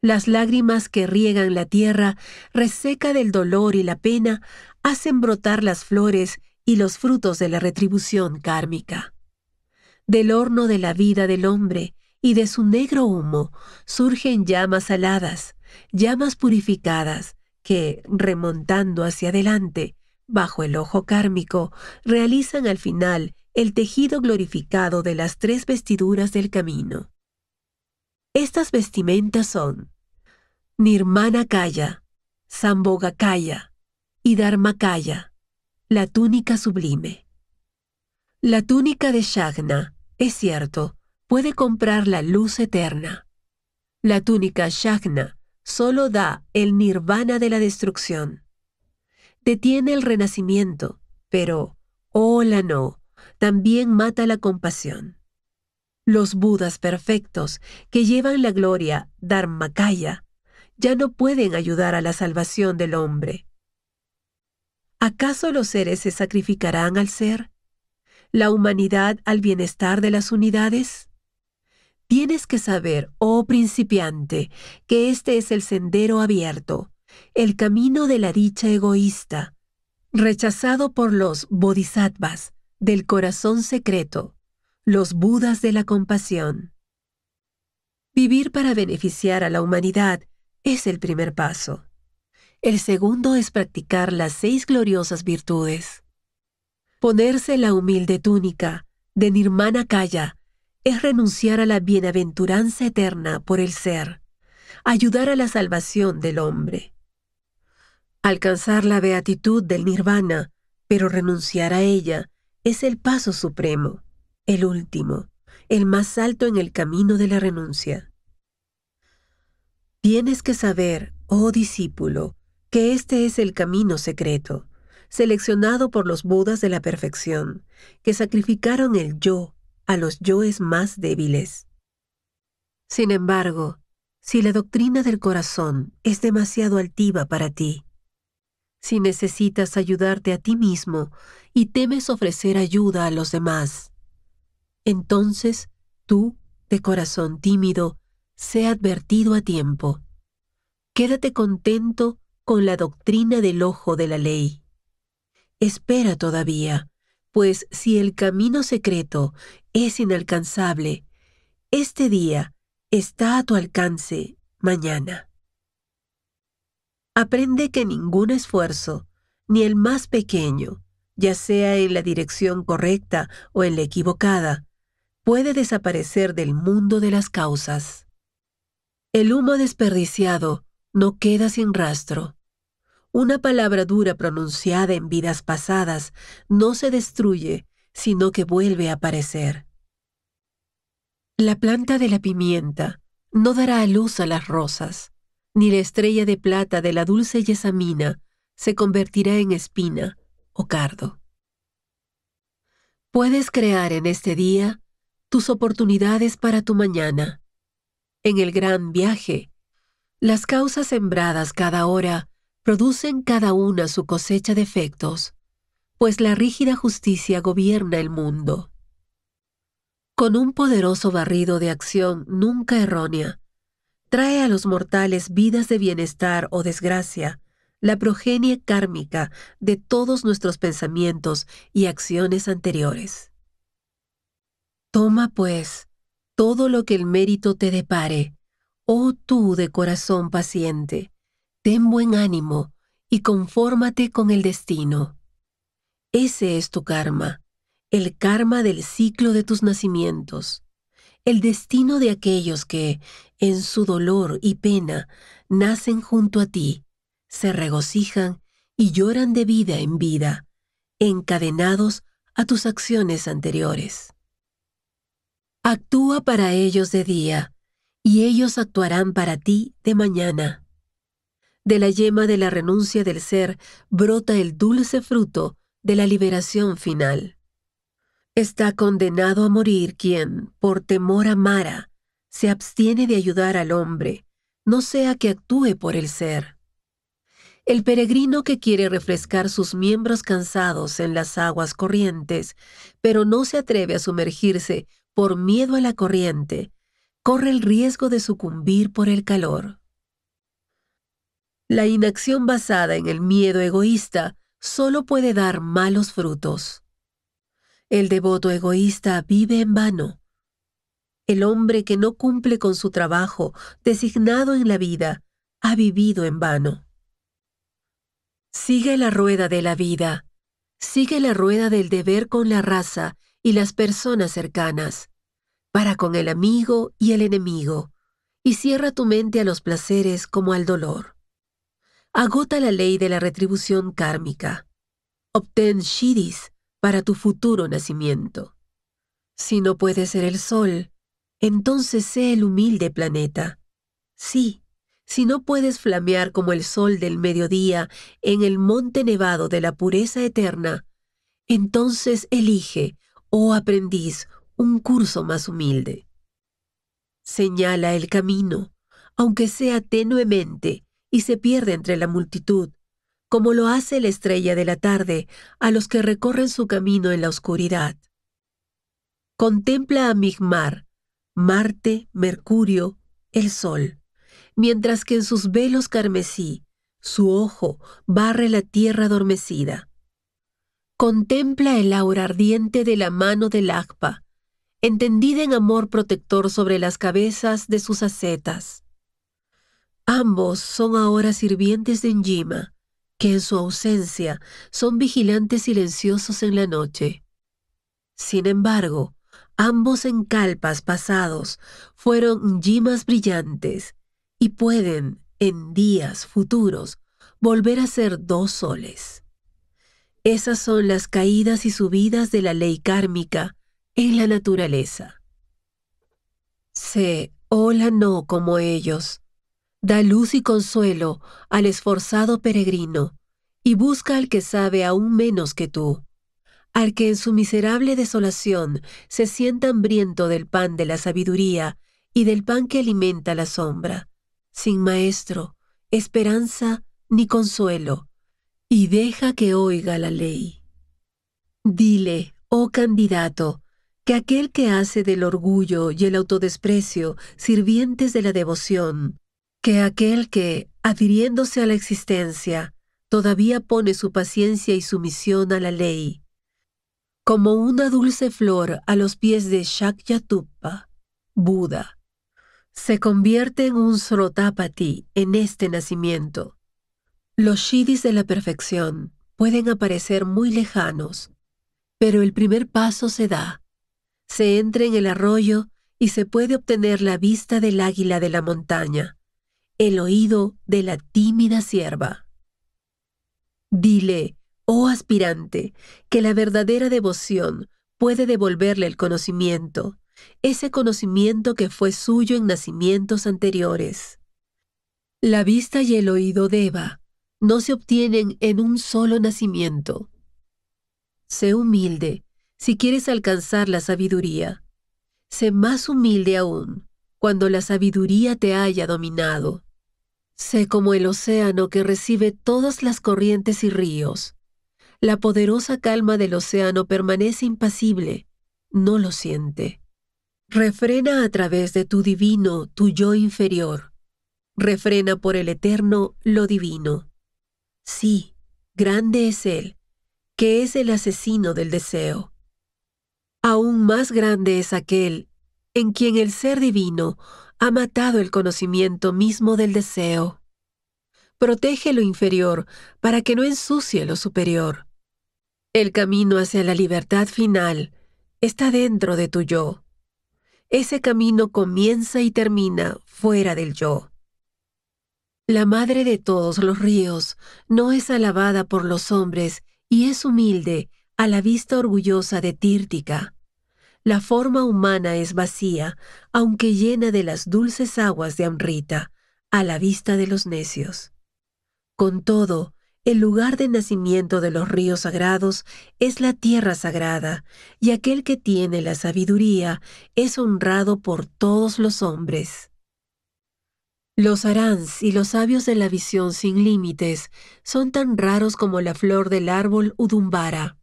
Las lágrimas que riegan la tierra, reseca del dolor y la pena, hacen brotar las flores y los frutos de la retribución kármica. Del horno de la vida del hombre y de su negro humo surgen llamas aladas, llamas purificadas que, remontando hacia adelante, bajo el ojo kármico, realizan al final el tejido glorificado de las tres vestiduras del camino. Estas vestimentas son Nirmana Kaya, Sambhogakaya y Dharmakaya, la túnica sublime. La túnica de Shagna, es cierto, puede comprar la luz eterna. La túnica Shagna solo da el nirvana de la destrucción. Detiene el renacimiento, pero, oh la no, también mata la compasión. Los budas perfectos que llevan la gloria Dharmakaya ya no pueden ayudar a la salvación del hombre. ¿Acaso los seres se sacrificarán al ser? ¿La humanidad al bienestar de las unidades? Tienes que saber, oh principiante, que este es el sendero abierto, el camino de la dicha egoísta, rechazado por los bodhisattvas del corazón secreto, los budas de la compasión. Vivir para beneficiar a la humanidad es el primer paso. El segundo es practicar las 6 gloriosas virtudes. Ponerse la humilde túnica de Nirmana Kaya es renunciar a la bienaventuranza eterna por el ser, ayudar a la salvación del hombre. Alcanzar la beatitud del nirvana, pero renunciar a ella, es el paso supremo, el último, el más alto en el camino de la renuncia. Tienes que saber, oh discípulo, que este es el camino secreto, seleccionado por los budas de la perfección, que sacrificaron el yo a los yoes más débiles. Sin embargo, si la doctrina del corazón es demasiado altiva para ti, si necesitas ayudarte a ti mismo y temes ofrecer ayuda a los demás, entonces tú, de corazón tímido, sé advertido a tiempo. Quédate contento con la doctrina del ojo de la ley. Espera todavía, pues si el camino secreto es inalcanzable, este día está a tu alcance mañana. Aprende que ningún esfuerzo, ni el más pequeño, ya sea en la dirección correcta o en la equivocada, puede desaparecer del mundo de las causas. El humo desperdiciado no queda sin rastro. Una palabra dura pronunciada en vidas pasadas no se destruye, sino que vuelve a aparecer. La planta de la pimienta no dará a luz a las rosas, ni la estrella de plata de la dulce yesamina se convertirá en espina o cardo. Puedes crear en este día tus oportunidades para tu mañana. En el gran viaje, las causas sembradas cada hora producen cada una su cosecha de efectos, pues la rígida justicia gobierna el mundo. Con un poderoso barrido de acción nunca errónea, trae a los mortales vidas de bienestar o desgracia, la progenie kármica de todos nuestros pensamientos y acciones anteriores. Toma, pues, todo lo que el mérito te depare, oh tú de corazón paciente. Ten buen ánimo y confórmate con el destino. Ese es tu karma, el karma del ciclo de tus nacimientos, el destino de aquellos que, en su dolor y pena, nacen junto a ti, se regocijan y lloran de vida en vida, encadenados a tus acciones anteriores. Actúa para ellos de día, y ellos actuarán para ti de mañana. De la yema de la renuncia del ser brota el dulce fruto de la liberación final. Está condenado a morir quien, por temor a Mara, se abstiene de ayudar al hombre, no sea que actúe por el ser. El peregrino que quiere refrescar sus miembros cansados en las aguas corrientes, pero no se atreve a sumergirse por miedo a la corriente, corre el riesgo de sucumbir por el calor. La inacción basada en el miedo egoísta solo puede dar malos frutos. El devoto egoísta vive en vano. El hombre que no cumple con su trabajo designado en la vida ha vivido en vano. Sigue la rueda de la vida. Sigue la rueda del deber con la raza y las personas cercanas, para con el amigo y el enemigo, y cierra tu mente a los placeres como al dolor. Agota la ley de la retribución kármica. Obtén shiris para tu futuro nacimiento. Si no puedes ser el sol, entonces sé el humilde planeta. Sí, si no puedes flamear como el sol del mediodía en el monte nevado de la pureza eterna, entonces elige, oh aprendiz, un curso más humilde. Señala el camino, aunque sea tenuemente, y se pierde entre la multitud, como lo hace la estrella de la tarde a los que recorren su camino en la oscuridad. Contempla a Migmar, Marte, Mercurio, el Sol, mientras que en sus velos carmesí, su ojo barre la tierra adormecida. Contempla el aura ardiente de la mano del Agpa, entendida en amor protector sobre las cabezas de sus ascetas. Ambos son ahora sirvientes de Njima, que en su ausencia son vigilantes silenciosos en la noche. Sin embargo, ambos en kalpas pasados fueron Njimas brillantes y pueden, en días futuros, volver a ser dos soles. Esas son las caídas y subidas de la ley kármica en la naturaleza. Sé, oh Lano, como ellos. Da luz y consuelo al esforzado peregrino, y busca al que sabe aún menos que tú, al que en su miserable desolación se sienta hambriento del pan de la sabiduría y del pan que alimenta la sombra, sin maestro, esperanza ni consuelo, y deja que oiga la ley. Dile, oh candidato, que aquel que hace del orgullo y el autodesprecio sirvientes de la devoción, que aquel que, adhiriéndose a la existencia, todavía pone su paciencia y sumisión a la ley, como una dulce flor a los pies de Shakyatuppa, Buda, se convierte en un Srotapati en este nacimiento. Los shiris de la perfección pueden aparecer muy lejanos, pero el primer paso se da. Se entra en el arroyo y se puede obtener la vista del águila de la montaña, el oído de la tímida sierva. Dile, oh aspirante, que la verdadera devoción puede devolverle el conocimiento, ese conocimiento que fue suyo en nacimientos anteriores. La vista y el oído deva no se obtienen en un solo nacimiento. Sé humilde si quieres alcanzar la sabiduría. Sé más humilde aún cuando la sabiduría te haya dominado. Sé como el océano que recibe todas las corrientes y ríos. La poderosa calma del océano permanece impasible, no lo siente. Refrena a través de tu divino, tu yo inferior. Refrena por el eterno lo divino. Sí, grande es Él, que es el asesino del deseo. Aún más grande es aquel en quien el ser divino ha matado el conocimiento mismo del deseo. Protege lo inferior para que no ensucie lo superior. El camino hacia la libertad final está dentro de tu yo. Ese camino comienza y termina fuera del yo. La madre de todos los ríos no es alabada por los hombres y es humilde a la vista orgullosa de Tírtica. La forma humana es vacía, aunque llena de las dulces aguas de Amrita, a la vista de los necios. Con todo, el lugar de nacimiento de los ríos sagrados es la tierra sagrada, y aquel que tiene la sabiduría es honrado por todos los hombres. Los Arhats y los sabios de la visión sin límites son tan raros como la flor del árbol Udumbara.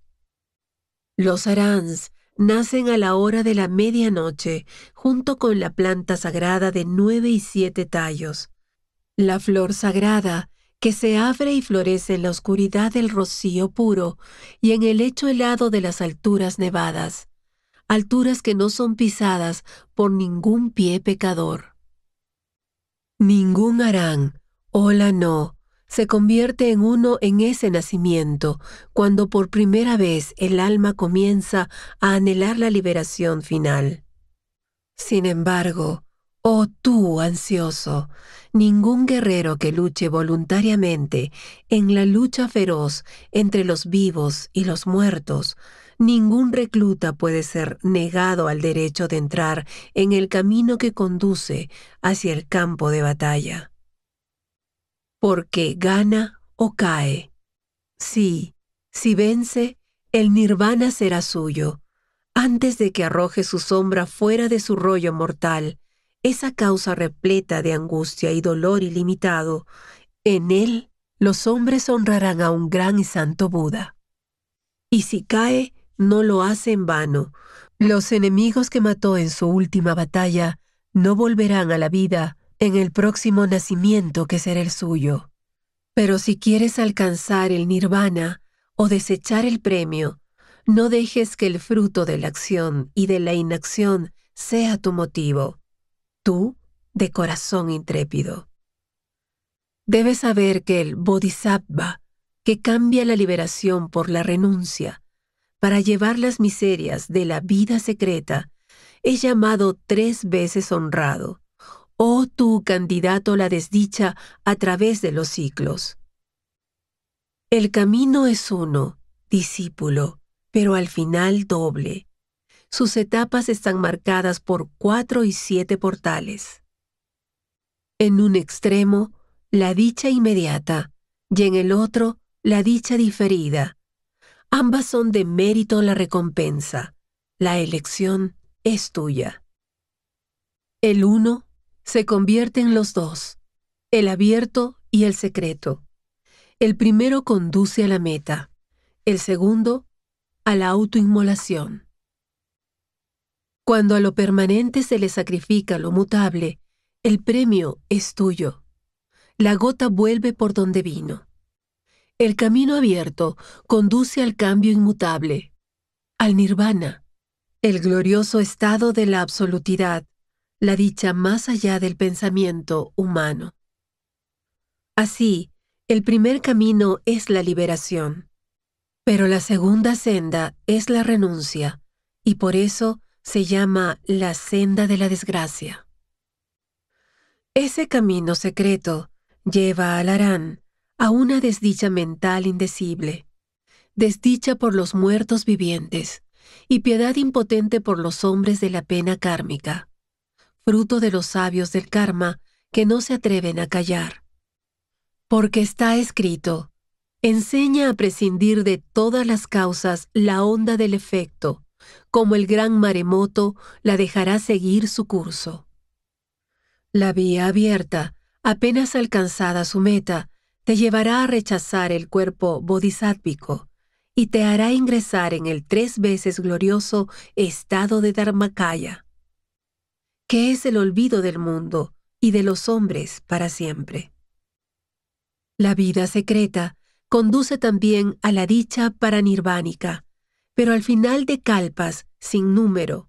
Los Arhats nacen a la hora de la medianoche, junto con la planta sagrada de 9 y 7 tallos. La flor sagrada, que se abre y florece en la oscuridad del rocío puro y en el lecho helado de las alturas nevadas, alturas que no son pisadas por ningún pie pecador. Ningún Arán, hola no, se convierte en uno en ese nacimiento, cuando por primera vez el alma comienza a anhelar la liberación final. Sin embargo, oh tú ansioso, ningún guerrero que luche voluntariamente en la lucha feroz entre los vivos y los muertos, ningún recluta puede ser negado al derecho de entrar en el camino que conduce hacia el campo de batalla. Porque gana o cae. Sí, si vence, el nirvana será suyo. Antes de que arroje su sombra fuera de su rollo mortal, esa causa repleta de angustia y dolor ilimitado, en él los hombres honrarán a un gran y santo Buda. Y si cae, no lo hace en vano. Los enemigos que mató en su última batalla no volverán a la vida en el próximo nacimiento que será el suyo. Pero si quieres alcanzar el nirvana o desechar el premio, no dejes que el fruto de la acción y de la inacción sea tu motivo, tú de corazón intrépido. Debes saber que el Bodhisattva, que cambia la liberación por la renuncia, para llevar las miserias de la vida secreta, es llamado 3 veces honrado, oh tú candidato a la desdicha a través de los ciclos. El camino es uno, discípulo, pero al final doble. Sus etapas están marcadas por 4 y 7 portales. En un extremo, la dicha inmediata, y en el otro, la dicha diferida. Ambas son de mérito la recompensa. La elección es tuya. El uno se convierte en los dos, el abierto y el secreto. El primero conduce a la meta, el segundo a la autoinmolación. Cuando a lo permanente se le sacrifica lo mutable, el premio es tuyo. La gota vuelve por donde vino. El camino abierto conduce al cambio inmutable, al nirvana, el glorioso estado de la absolutidad, la dicha más allá del pensamiento humano. Así, el primer camino es la liberación, pero la segunda senda es la renuncia, y por eso se llama la senda de la desgracia. Ese camino secreto lleva al Arán a una desdicha mental indecible, desdicha por los muertos vivientes y piedad impotente por los hombres de la pena kármica, fruto de los sabios del karma que no se atreven a callar. Porque está escrito, enseña a prescindir de todas las causas la onda del efecto, como el gran maremoto la dejará seguir su curso. La vía abierta, apenas alcanzada su meta, te llevará a rechazar el cuerpo bodhisáttvico y te hará ingresar en el 3 veces glorioso estado de Dharakaya, que es el olvido del mundo y de los hombres para siempre. La vida secreta conduce también a la dicha paranirvánica, pero al final de kalpas sin número.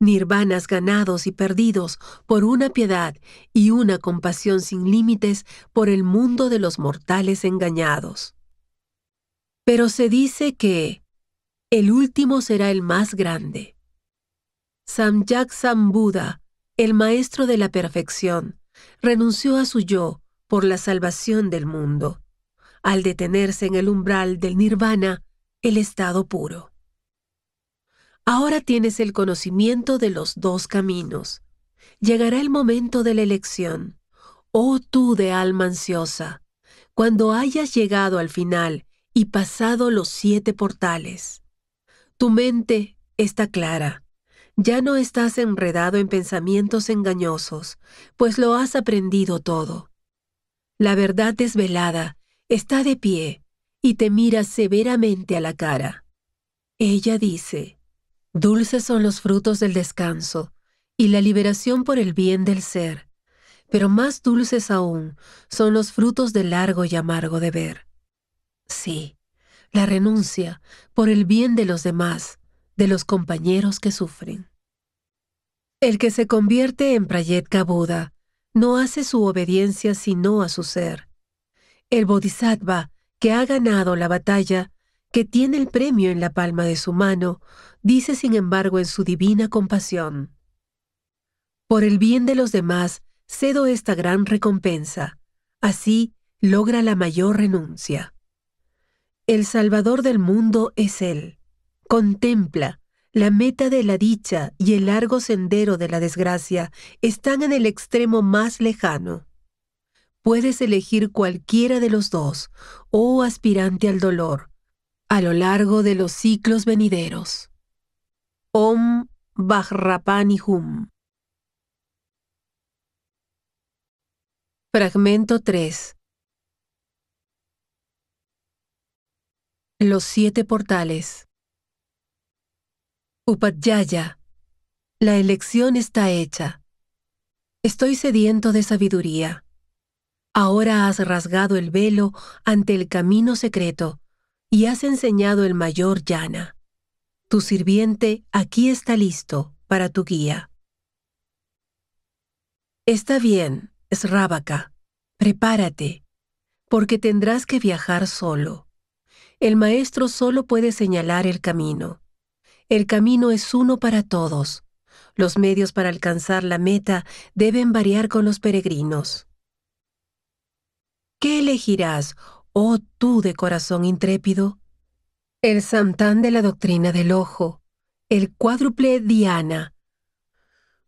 Nirvanas ganados y perdidos por una piedad y una compasión sin límites por el mundo de los mortales engañados. Pero se dice que el último será el más grande. Samyak Sambuddha, el maestro de la perfección, renunció a su yo por la salvación del mundo, al detenerse en el umbral del nirvana, el estado puro. Ahora tienes el conocimiento de los dos caminos. Llegará el momento de la elección. Oh tú de alma ansiosa, cuando hayas llegado al final y pasado los 7 portales. Tu mente está clara. Ya no estás enredado en pensamientos engañosos, pues lo has aprendido todo. La verdad desvelada está de pie y te mira severamente a la cara. Ella dice, dulces son los frutos del descanso y la liberación por el bien del ser, pero más dulces aún son los frutos del largo y amargo deber. Sí, la renuncia por el bien de los demás, de los compañeros que sufren. El que se convierte en Prayetka Buda no hace su obediencia sino a su ser. El Bodhisattva que ha ganado la batalla, que tiene el premio en la palma de su mano, dice sin embargo en su divina compasión, por el bien de los demás cedo esta gran recompensa, así logra la mayor renuncia. El Salvador del mundo es Él. Contempla, la meta de la dicha y el largo sendero de la desgracia están en el extremo más lejano. Puedes elegir cualquiera de los dos, oh aspirante al dolor, a lo largo de los ciclos venideros. Om Vajrapani Hum. Fragmento 3. Los 7 portales. Upadhyaya. La elección está hecha. Estoy sediento de sabiduría. Ahora has rasgado el velo ante el camino secreto y has enseñado el mayor jnana. Tu sirviente aquí está listo para tu guía. Está bien, Sravaka, prepárate, porque tendrás que viajar solo. El maestro solo puede señalar el camino. El camino es uno para todos. Los medios para alcanzar la meta deben variar con los peregrinos. ¿Qué elegirás, oh tú de corazón intrépido? El samtán de la doctrina del ojo, el cuádruple Dhyana,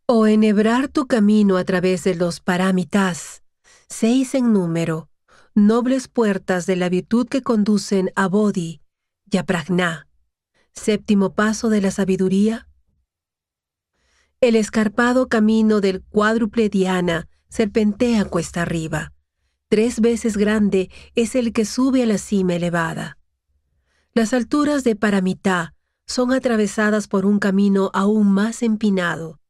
o enhebrar tu camino a través de los paramitas, 6 en número, nobles puertas de la virtud que conducen a Bodhi y a Prajna, 7º paso de la sabiduría? El escarpado camino del cuádruple Dhyana serpentea cuesta arriba. 3 veces grande es el que sube a la cima elevada. Las alturas de Paramitá son atravesadas por un camino aún más empinado.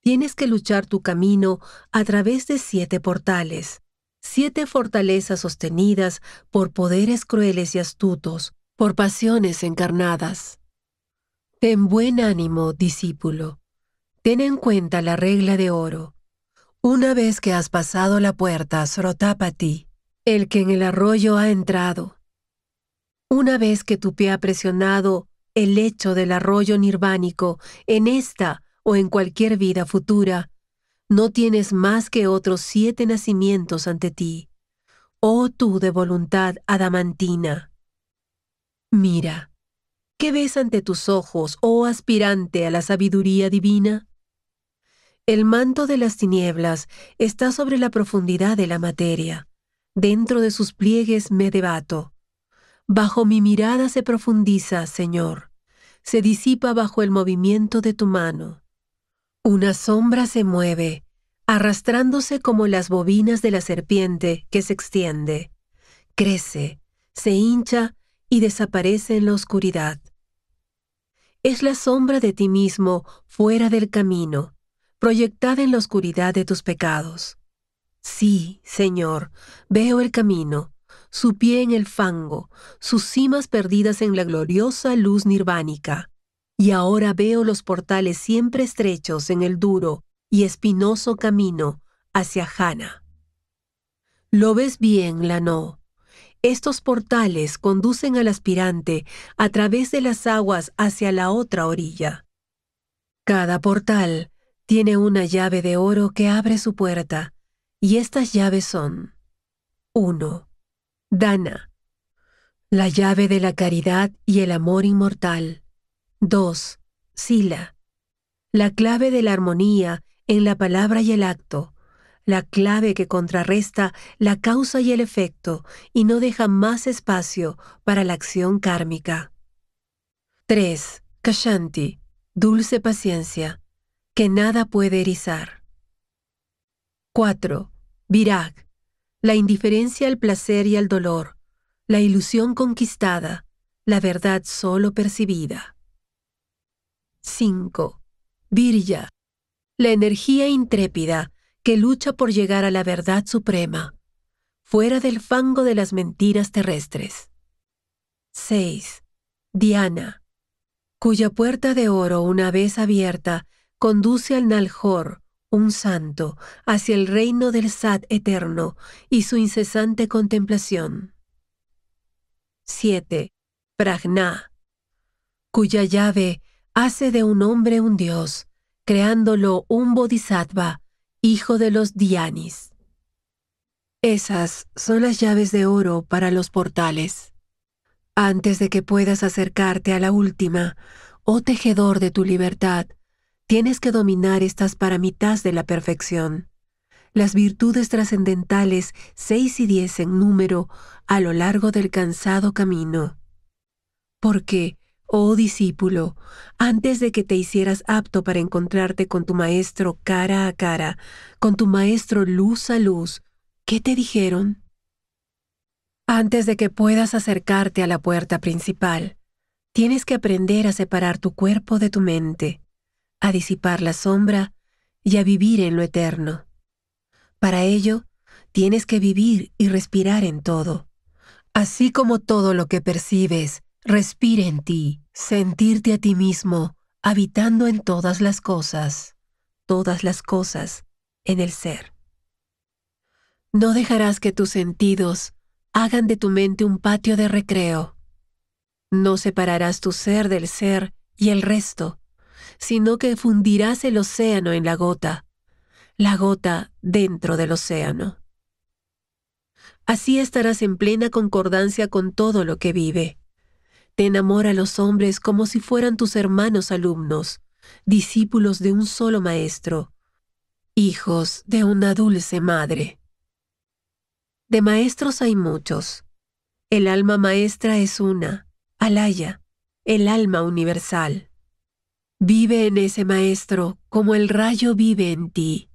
Tienes que luchar tu camino a través de 7 portales, 7 fortalezas sostenidas por poderes crueles y astutos, por pasiones encarnadas. Ten buen ánimo, discípulo. Ten en cuenta la regla de oro. Una vez que has pasado la puerta Srotapati, el que en el arroyo ha entrado. Una vez que tu pie ha presionado el lecho del arroyo nirvánico en esta o en cualquier vida futura, no tienes más que otros 7 nacimientos ante ti. Oh tú de voluntad adamantina. Mira, ¿qué ves ante tus ojos, oh aspirante a la sabiduría divina? El manto de las tinieblas está sobre la profundidad de la materia. Dentro de sus pliegues me debato. Bajo mi mirada se profundiza, Señor. Se disipa bajo el movimiento de tu mano. Una sombra se mueve, arrastrándose como las bobinas de la serpiente que se extiende. Crece, se hincha y desaparece en la oscuridad. Es la sombra de ti mismo fuera del camino, proyectada en la oscuridad de tus pecados. Sí, Señor, veo el camino, su pie en el fango, sus cimas perdidas en la gloriosa luz nirvánica. Y ahora veo los portales siempre estrechos en el duro y espinoso camino hacia Jnana. Lo ves bien, Lano. Estos portales conducen al aspirante a través de las aguas hacia la otra orilla. Cada portal tiene una llave de oro que abre su puerta, y estas llaves son: 1. Dana, la llave de la caridad y el amor inmortal. 2. Sila, la clave de la armonía en la palabra y el acto, la clave que contrarresta la causa y el efecto y no deja más espacio para la acción kármica. 3. Kashanti, dulce paciencia, que nada puede erizar. 4. Viraga, la indiferencia al placer y al dolor, la ilusión conquistada, la verdad solo percibida. 5. Virya, la energía intrépida que lucha por llegar a la verdad suprema, fuera del fango de las mentiras terrestres. 6. Dhyana, cuya puerta de oro una vez abierta conduce al Naljor, un santo, hacia el reino del Sat eterno y su incesante contemplación. 7. Prajna, cuya llave hace de un hombre un dios, creándolo un Bodhisattva, hijo de los Dhyanis. Esas son las llaves de oro para los portales. Antes de que puedas acercarte a la última, oh tejedor de tu libertad, tienes que dominar estas paramitas de la perfección, las virtudes trascendentales 6 y 10 en número a lo largo del cansado camino. Porque, oh discípulo, antes de que te hicieras apto para encontrarte con tu maestro cara a cara, con tu maestro luz a luz, ¿qué te dijeron? Antes de que puedas acercarte a la puerta principal, tienes que aprender a separar tu cuerpo de tu mente, a disipar la sombra y a vivir en lo eterno. Para ello, tienes que vivir y respirar en todo. Así como todo lo que percibes respira en ti, sentirte a ti mismo, habitando en todas las cosas en el ser. No dejarás que tus sentidos hagan de tu mente un patio de recreo. No separarás tu ser del ser y el resto, sino que fundirás el océano en la gota dentro del océano. Así estarás en plena concordancia con todo lo que vive. Te enamora a los hombres como si fueran tus hermanos alumnos, discípulos de un solo maestro, hijos de una dulce madre. De maestros hay muchos. El alma maestra es una, Alaya, el alma universal. Vive en ese maestro como el rayo vive en ti.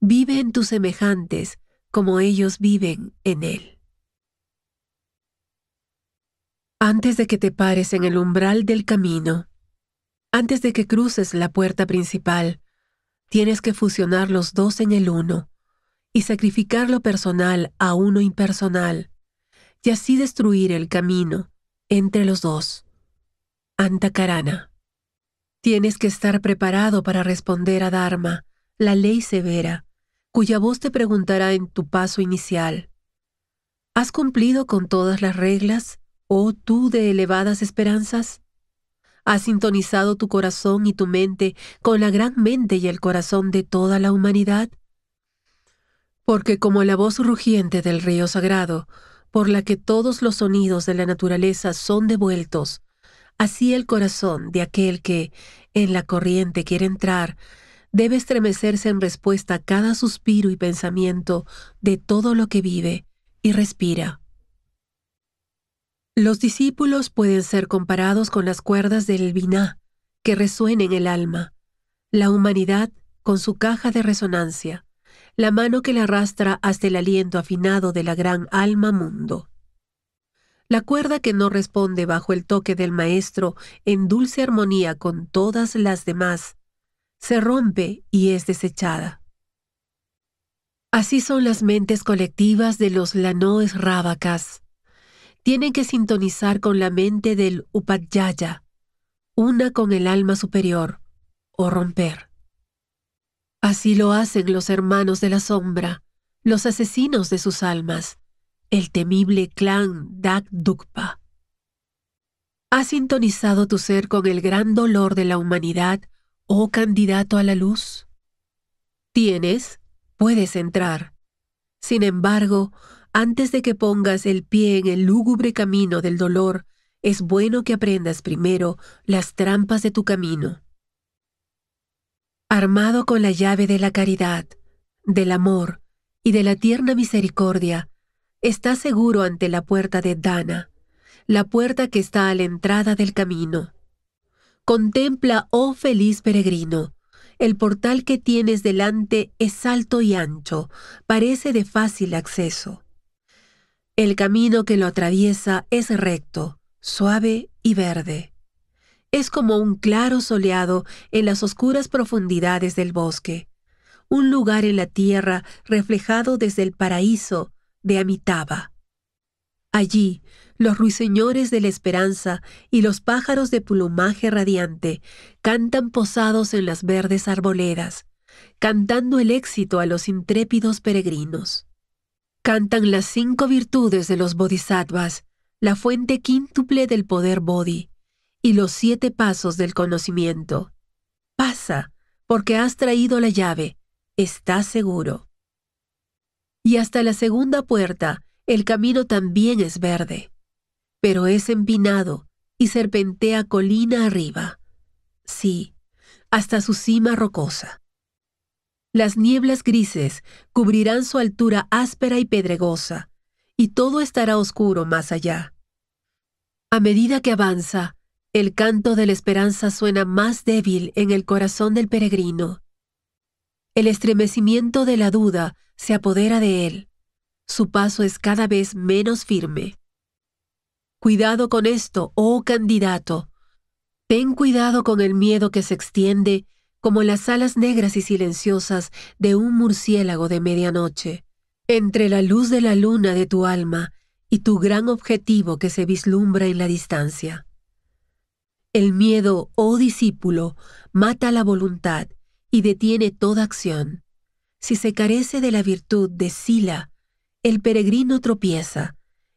Vive en tus semejantes como ellos viven en él. Antes de que te pares en el umbral del camino, antes de que cruces la puerta principal, tienes que fusionar los dos en el uno y sacrificar lo personal a uno impersonal y así destruir el camino entre los dos. Antakarana. Tienes que estar preparado para responder a Dharma, la ley severa, cuya voz te preguntará en tu paso inicial: ¿has cumplido con todas las reglas, oh tú de elevadas esperanzas? ¿Has sintonizado tu corazón y tu mente con la gran mente y el corazón de toda la humanidad? Porque como la voz rugiente del río sagrado, por la que todos los sonidos de la naturaleza son devueltos, así el corazón de aquel que, en la corriente quiere entrar, debe estremecerse en respuesta a cada suspiro y pensamiento de todo lo que vive y respira. Los discípulos pueden ser comparados con las cuerdas del viná que resuena en el alma, la humanidad con su caja de resonancia, la mano que la arrastra hasta el aliento afinado de la gran alma mundo. La cuerda que no responde bajo el toque del maestro en dulce armonía con todas las demás, se rompe y es desechada. Así son las mentes colectivas de los lanoes rábacas. Tienen que sintonizar con la mente del Upadhyaya, una con el alma superior, o romper. Así lo hacen los hermanos de la sombra, los asesinos de sus almas, el temible clan Dagdukpa. ¿Has sintonizado tu ser con el gran dolor de la humanidad, oh candidato a la luz? Puedes entrar. Sin embargo, antes de que pongas el pie en el lúgubre camino del dolor, es bueno que aprendas primero las trampas de tu camino. Armado con la llave de la caridad, del amor y de la tierna misericordia, estás seguro ante la puerta de Dana, la puerta que está a la entrada del camino. Contempla, oh feliz peregrino, el portal que tienes delante es alto y ancho, parece de fácil acceso. El camino que lo atraviesa es recto, suave y verde. Es como un claro soleado en las oscuras profundidades del bosque, un lugar en la tierra reflejado desde el paraíso de Amitabha. Allí, los ruiseñores de la esperanza y los pájaros de plumaje radiante cantan posados en las verdes arboledas, cantando el éxito a los intrépidos peregrinos. Cantan las 5 virtudes de los bodhisattvas, la fuente quíntuple del poder Bodhi, y los 7 pasos del conocimiento. Pasa, porque has traído la llave, estás seguro. Y hasta la segunda puerta, el camino también es verde, pero es empinado y serpentea colina arriba. Sí, hasta su cima rocosa. Las nieblas grises cubrirán su altura áspera y pedregosa, y todo estará oscuro más allá. A medida que avanza, el canto de la esperanza suena más débil en el corazón del peregrino. El estremecimiento de la duda se apodera de él. Su paso es cada vez menos firme. Cuidado con esto, oh candidato. Ten cuidado con el miedo que se extiende como las alas negras y silenciosas de un murciélago de medianoche, entre la luz de la luna de tu alma y tu gran objetivo que se vislumbra en la distancia. El miedo, oh discípulo, mata la voluntad y detiene toda acción. Si se carece de la virtud de Sila, el peregrino tropieza,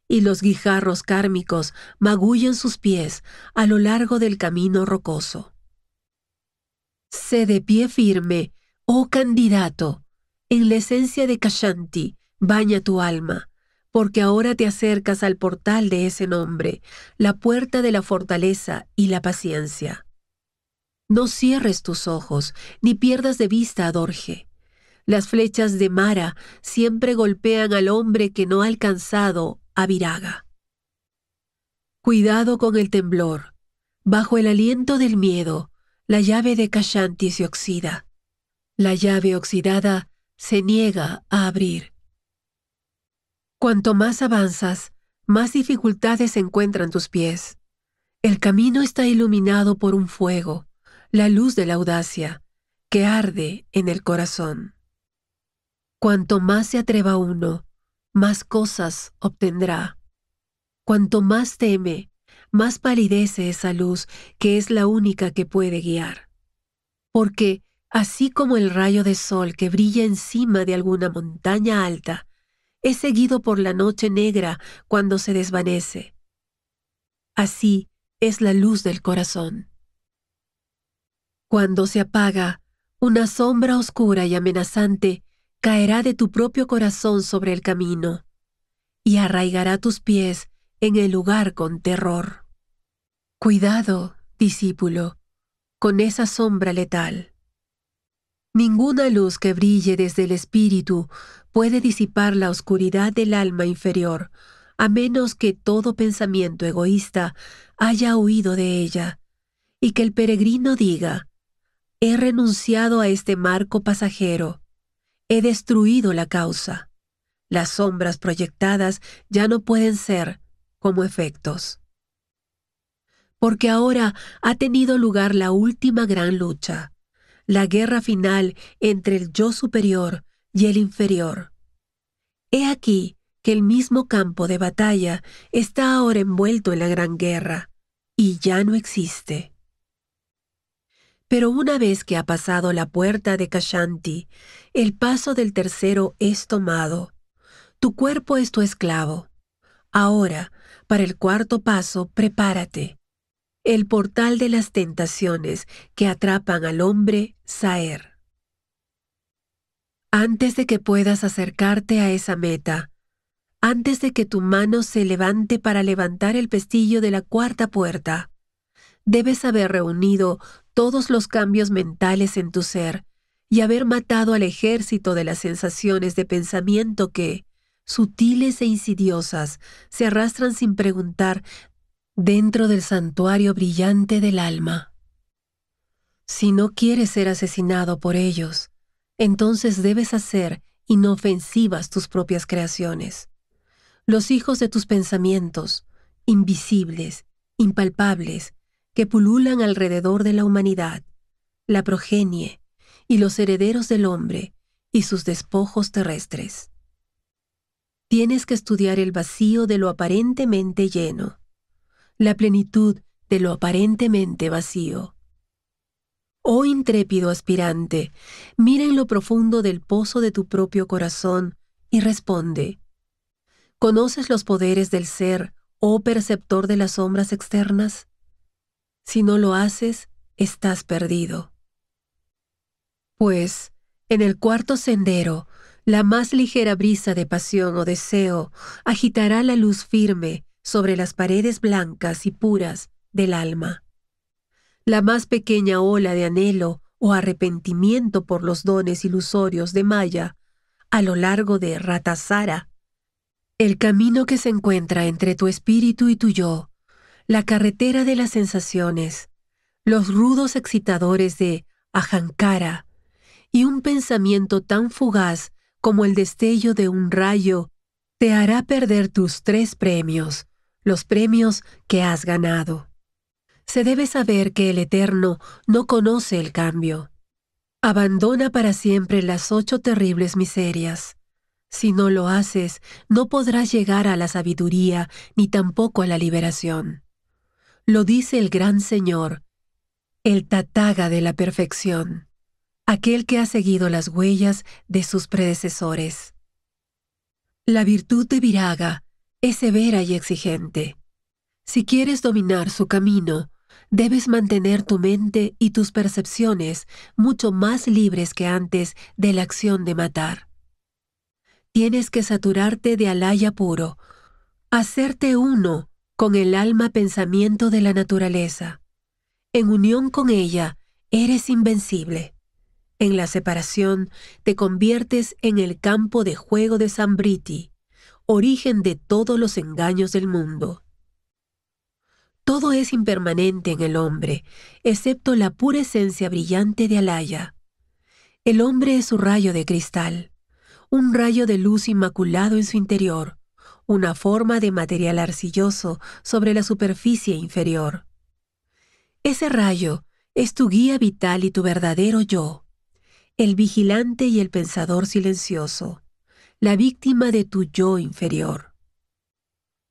y los guijarros kármicos magullen sus pies a lo largo del camino rocoso. Sé de pie firme, oh candidato, en la esencia de Kashanti, baña tu alma, porque ahora te acercas al portal de ese nombre, la puerta de la fortaleza y la paciencia. No cierres tus ojos, ni pierdas de vista a Dorje. Las flechas de Mara siempre golpean al hombre que no ha alcanzado a Viraga. Cuidado con el temblor. Bajo el aliento del miedo, la llave de Kashanti se oxida. La llave oxidada se niega a abrir. Cuanto más avanzas, más dificultades encuentran tus pies. El camino está iluminado por un fuego, la luz de la audacia, que arde en el corazón. Cuanto más se atreva uno, más cosas obtendrá. Cuanto más teme, más palidece esa luz que es la única que puede guiar. Porque, así como el rayo de sol que brilla encima de alguna montaña alta, es seguido por la noche negra cuando se desvanece, así es la luz del corazón. Cuando se apaga, una sombra oscura y amenazante caerá de tu propio corazón sobre el camino y arraigará tus pies en el lugar con terror. Cuidado, discípulo, con esa sombra letal. Ninguna luz que brille desde el espíritu puede disipar la oscuridad del alma inferior, a menos que todo pensamiento egoísta haya huido de ella, y que el peregrino diga: he renunciado a este marco pasajero. He destruido la causa. Las sombras proyectadas ya no pueden ser como efectos. Porque ahora ha tenido lugar la última gran lucha, la guerra final entre el yo superior y el inferior. He aquí que el mismo campo de batalla está ahora envuelto en la gran guerra, y ya no existe. Pero una vez que ha pasado la puerta de Kashanti, el paso del tercero es tomado. Tu cuerpo es tu esclavo. Ahora, para el cuarto paso, prepárate. El portal de las tentaciones que atrapan al hombre, Saer. Antes de que puedas acercarte a esa meta, antes de que tu mano se levante para levantar el pestillo de la cuarta puerta, debes haber reunido todos los cambios mentales en tu ser y haber matado al ejército de las sensaciones de pensamiento que, sutiles e insidiosas, se arrastran sin preguntar dentro del santuario brillante del alma. Si no quieres ser asesinado por ellos, entonces debes hacer inofensivas tus propias creaciones. Los hijos de tus pensamientos, invisibles, impalpables, que pululan alrededor de la humanidad, la progenie y los herederos del hombre y sus despojos terrestres. Tienes que estudiar el vacío de lo aparentemente lleno, la plenitud de lo aparentemente vacío. Oh intrépido aspirante, mira en lo profundo del pozo de tu propio corazón y responde. ¿Conoces los poderes del ser, oh perceptor de las sombras externas? Si no lo haces, estás perdido. Pues, en el cuarto sendero, la más ligera brisa de pasión o deseo agitará la luz firme sobre las paredes blancas y puras del alma. La más pequeña ola de anhelo o arrepentimiento por los dones ilusorios de Maya, a lo largo de Ratazara, el camino que se encuentra entre tu espíritu y tu yo, la carretera de las sensaciones, los rudos excitadores de Ahankara y un pensamiento tan fugaz como el destello de un rayo, te hará perder tus tres premios, los premios que has ganado. Se debe saber que el Eterno no conoce el cambio. Abandona para siempre las 8 terribles miserias. Si no lo haces, no podrás llegar a la sabiduría ni tampoco a la liberación. Lo dice el Gran Señor, el Tathagata de la perfección, aquel que ha seguido las huellas de sus predecesores. La virtud de Viraga es severa y exigente. Si quieres dominar su camino, debes mantener tu mente y tus percepciones mucho más libres que antes de la acción de matar. Tienes que saturarte de Alaya puro, hacerte uno con el alma pensamiento de la naturaleza. En unión con ella, eres invencible. En la separación, te conviertes en el campo de juego de Sambriti, origen de todos los engaños del mundo. Todo es impermanente en el hombre, excepto la pura esencia brillante de Alaya. El hombre es su rayo de cristal, un rayo de luz inmaculado en su interior, una forma de material arcilloso sobre la superficie inferior. Ese rayo es tu guía vital y tu verdadero yo, el vigilante y el pensador silencioso, la víctima de tu yo inferior.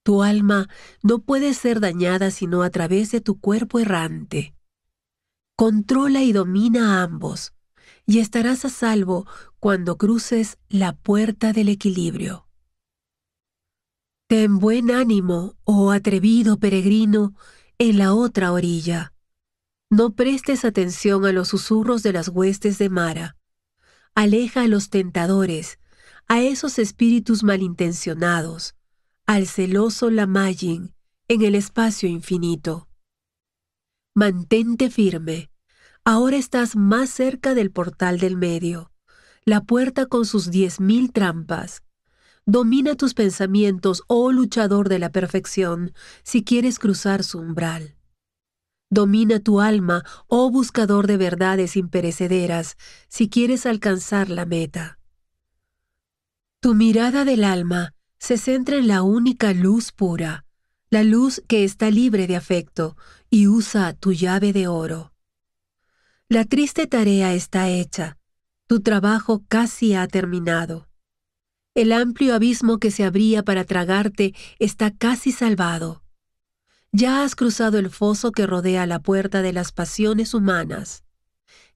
Tu alma no puede ser dañada sino a través de tu cuerpo errante. Controla y domina a ambos, y estarás a salvo cuando cruces la puerta del equilibrio. Ten buen ánimo, oh atrevido peregrino, en la otra orilla. No prestes atención a los susurros de las huestes de Mara. Aleja a los tentadores, a esos espíritus malintencionados, al celoso Lamayin en el espacio infinito. Mantente firme. Ahora estás más cerca del portal del medio, la puerta con sus 10.000 trampas. Domina tus pensamientos, oh luchador de la perfección, si quieres cruzar su umbral. Domina tu alma, oh buscador de verdades imperecederas, si quieres alcanzar la meta. Tu mirada del alma se centra en la única luz pura, la luz que está libre de afecto, y usa tu llave de oro. La triste tarea está hecha, tu trabajo casi ha terminado. El amplio abismo que se abría para tragarte está casi salvado. Ya has cruzado el foso que rodea la puerta de las pasiones humanas.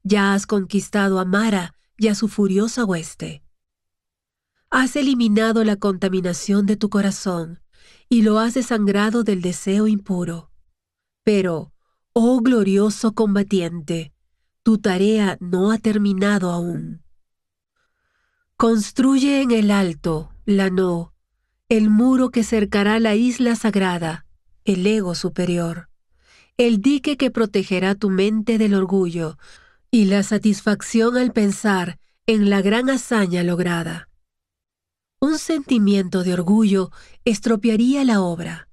Ya has conquistado a Mara y a su furiosa hueste. has eliminado la contaminación de tu corazón y lo has desangrado del deseo impuro. Pero, oh glorioso combatiente, tu tarea no ha terminado aún. Construye en el alto, la no, el muro que cercará la isla sagrada, el ego superior, el dique que protegerá tu mente del orgullo y la satisfacción al pensar en la gran hazaña lograda. Un sentimiento de orgullo estropearía la obra.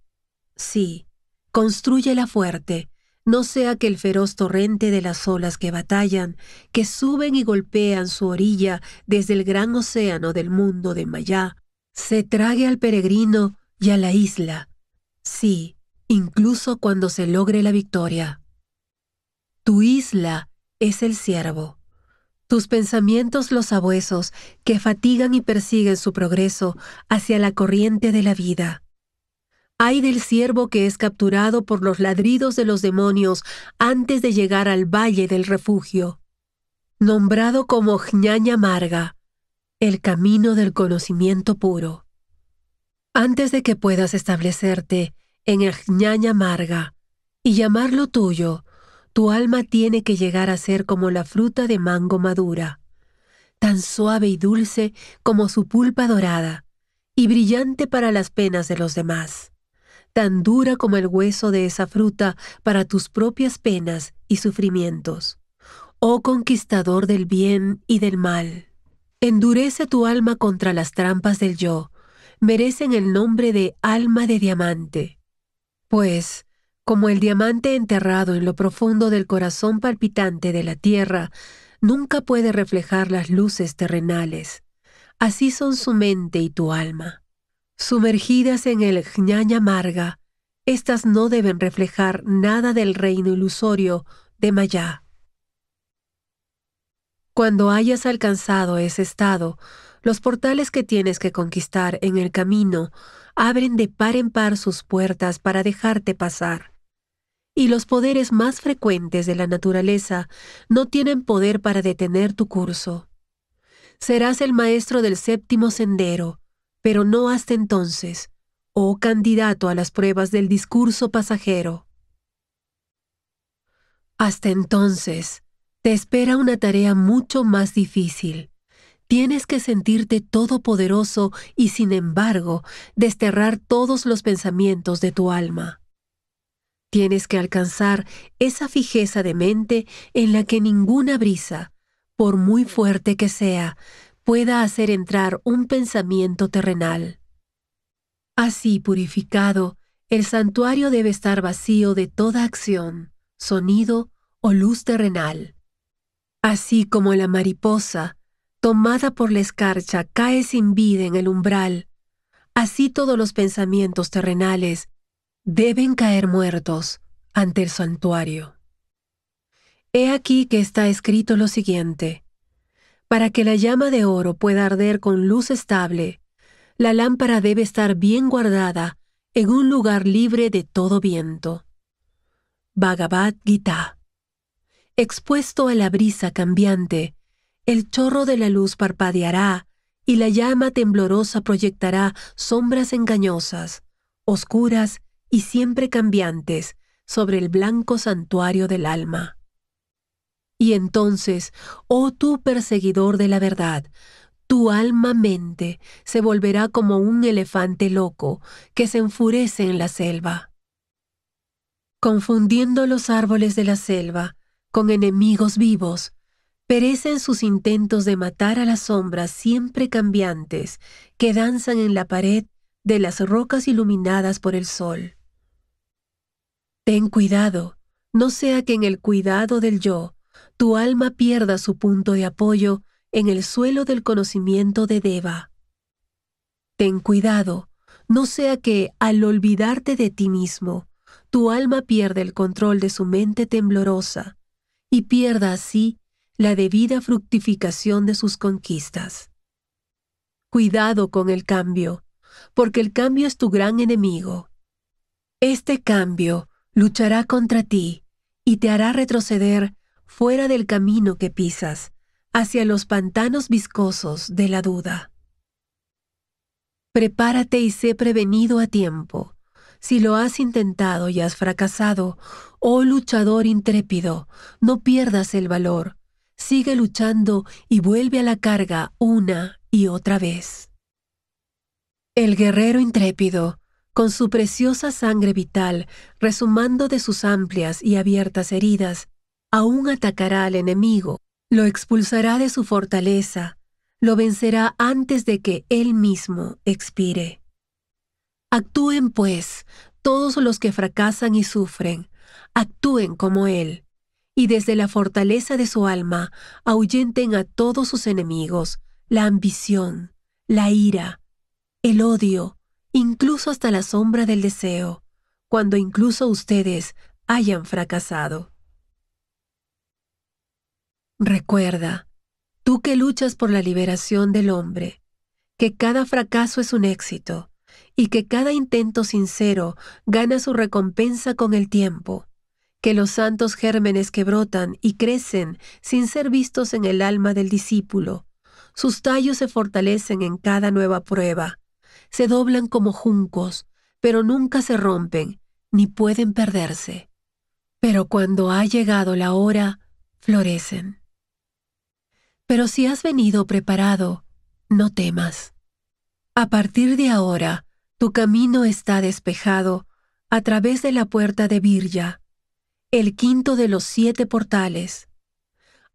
Sí, constrúyela fuerte, no sea que el feroz torrente de las olas que batallan, que suben y golpean su orilla desde el gran océano del mundo de Mayá, se trague al peregrino y a la isla. Sí, incluso cuando se logre la victoria. Tu isla es el ciervo. Tus pensamientos los sabuesos que fatigan y persiguen su progreso hacia la corriente de la vida. Ay del ciervo que es capturado por los ladridos de los demonios antes de llegar al valle del refugio. Nombrado como Jnana Marga, el camino del conocimiento puro. Antes de que puedas establecerte en el Jnana Marga y llamarlo tuyo, tu alma tiene que llegar a ser como la fruta de mango madura, tan suave y dulce como su pulpa dorada, y brillante para las penas de los demás, tan dura como el hueso de esa fruta para tus propias penas y sufrimientos. Oh conquistador del bien y del mal, endurece tu alma contra las trampas del yo, merecen el nombre de alma de diamante. Pues, como el diamante enterrado en lo profundo del corazón palpitante de la tierra, nunca puede reflejar las luces terrenales. Así son su mente y tu alma. Sumergidas en el Jnana Marga, estas no deben reflejar nada del reino ilusorio de Mayá. Cuando hayas alcanzado ese estado, los portales que tienes que conquistar en el camino abren de par en par sus puertas para dejarte pasar. Y los poderes más frecuentes de la naturaleza no tienen poder para detener tu curso. Serás el maestro del séptimo sendero, pero no hasta entonces, oh candidato a las pruebas del discurso pasajero. Hasta entonces, te espera una tarea mucho más difícil. Tienes que sentirte todopoderoso y, sin embargo, desterrar todos los pensamientos de tu alma. Tienes que alcanzar esa fijeza de mente en la que ninguna brisa, por muy fuerte que sea, pueda hacer entrar un pensamiento terrenal. Así purificado, el santuario debe estar vacío de toda acción, sonido o luz terrenal. Así como la mariposa, tomada por la escarcha, cae sin vida en el umbral, así todos los pensamientos terrenales deben caer muertos ante el santuario. He aquí que está escrito lo siguiente: para que la llama de oro pueda arder con luz estable, la lámpara debe estar bien guardada en un lugar libre de todo viento. Bhagavad Gita. Expuesto a la brisa cambiante, el chorro de la luz parpadeará y la llama temblorosa proyectará sombras engañosas, oscuras y siempre cambiantes sobre el blanco santuario del alma. Y entonces, oh tú perseguidor de la verdad, tu alma-mente se volverá como un elefante loco que se enfurece en la selva, confundiendo los árboles de la selva con enemigos vivos. Perecen sus intentos de matar a las sombras siempre cambiantes que danzan en la pared de las rocas iluminadas por el sol. Ten cuidado, no sea que en el cuidado del yo, tu alma pierda su punto de apoyo en el suelo del conocimiento de Deva. Ten cuidado, no sea que, al olvidarte de ti mismo, tu alma pierda el control de su mente temblorosa, y pierda así la debida fructificación de sus conquistas. Cuidado con el cambio, porque el cambio es tu gran enemigo. Este cambio luchará contra ti y te hará retroceder fuera del camino que pisas, hacia los pantanos viscosos de la duda. Prepárate y sé prevenido a tiempo. Si lo has intentado y has fracasado, oh luchador intrépido, no pierdas el valor. Sigue luchando y vuelve a la carga una y otra vez. El guerrero intrépido, con su preciosa sangre vital, rezumando de sus amplias y abiertas heridas, aún atacará al enemigo, lo expulsará de su fortaleza, lo vencerá antes de que él mismo expire. Actúen, pues, todos los que fracasan y sufren, actúen como él, y desde la fortaleza de su alma ahuyenten a todos sus enemigos, la ambición, la ira, el odio, incluso hasta la sombra del deseo, cuando incluso ustedes hayan fracasado. Recuerda, tú que luchas por la liberación del hombre, que cada fracaso es un éxito, y que cada intento sincero gana su recompensa con el tiempo, que los santos gérmenes que brotan y crecen sin ser vistos en el alma del discípulo, sus tallos se fortalecen en cada nueva prueba, se doblan como juncos, pero nunca se rompen, ni pueden perderse. Pero cuando ha llegado la hora, florecen. Pero si has venido preparado, no temas. A partir de ahora, tu camino está despejado a través de la puerta de Virya, el quinto de los 7 portales.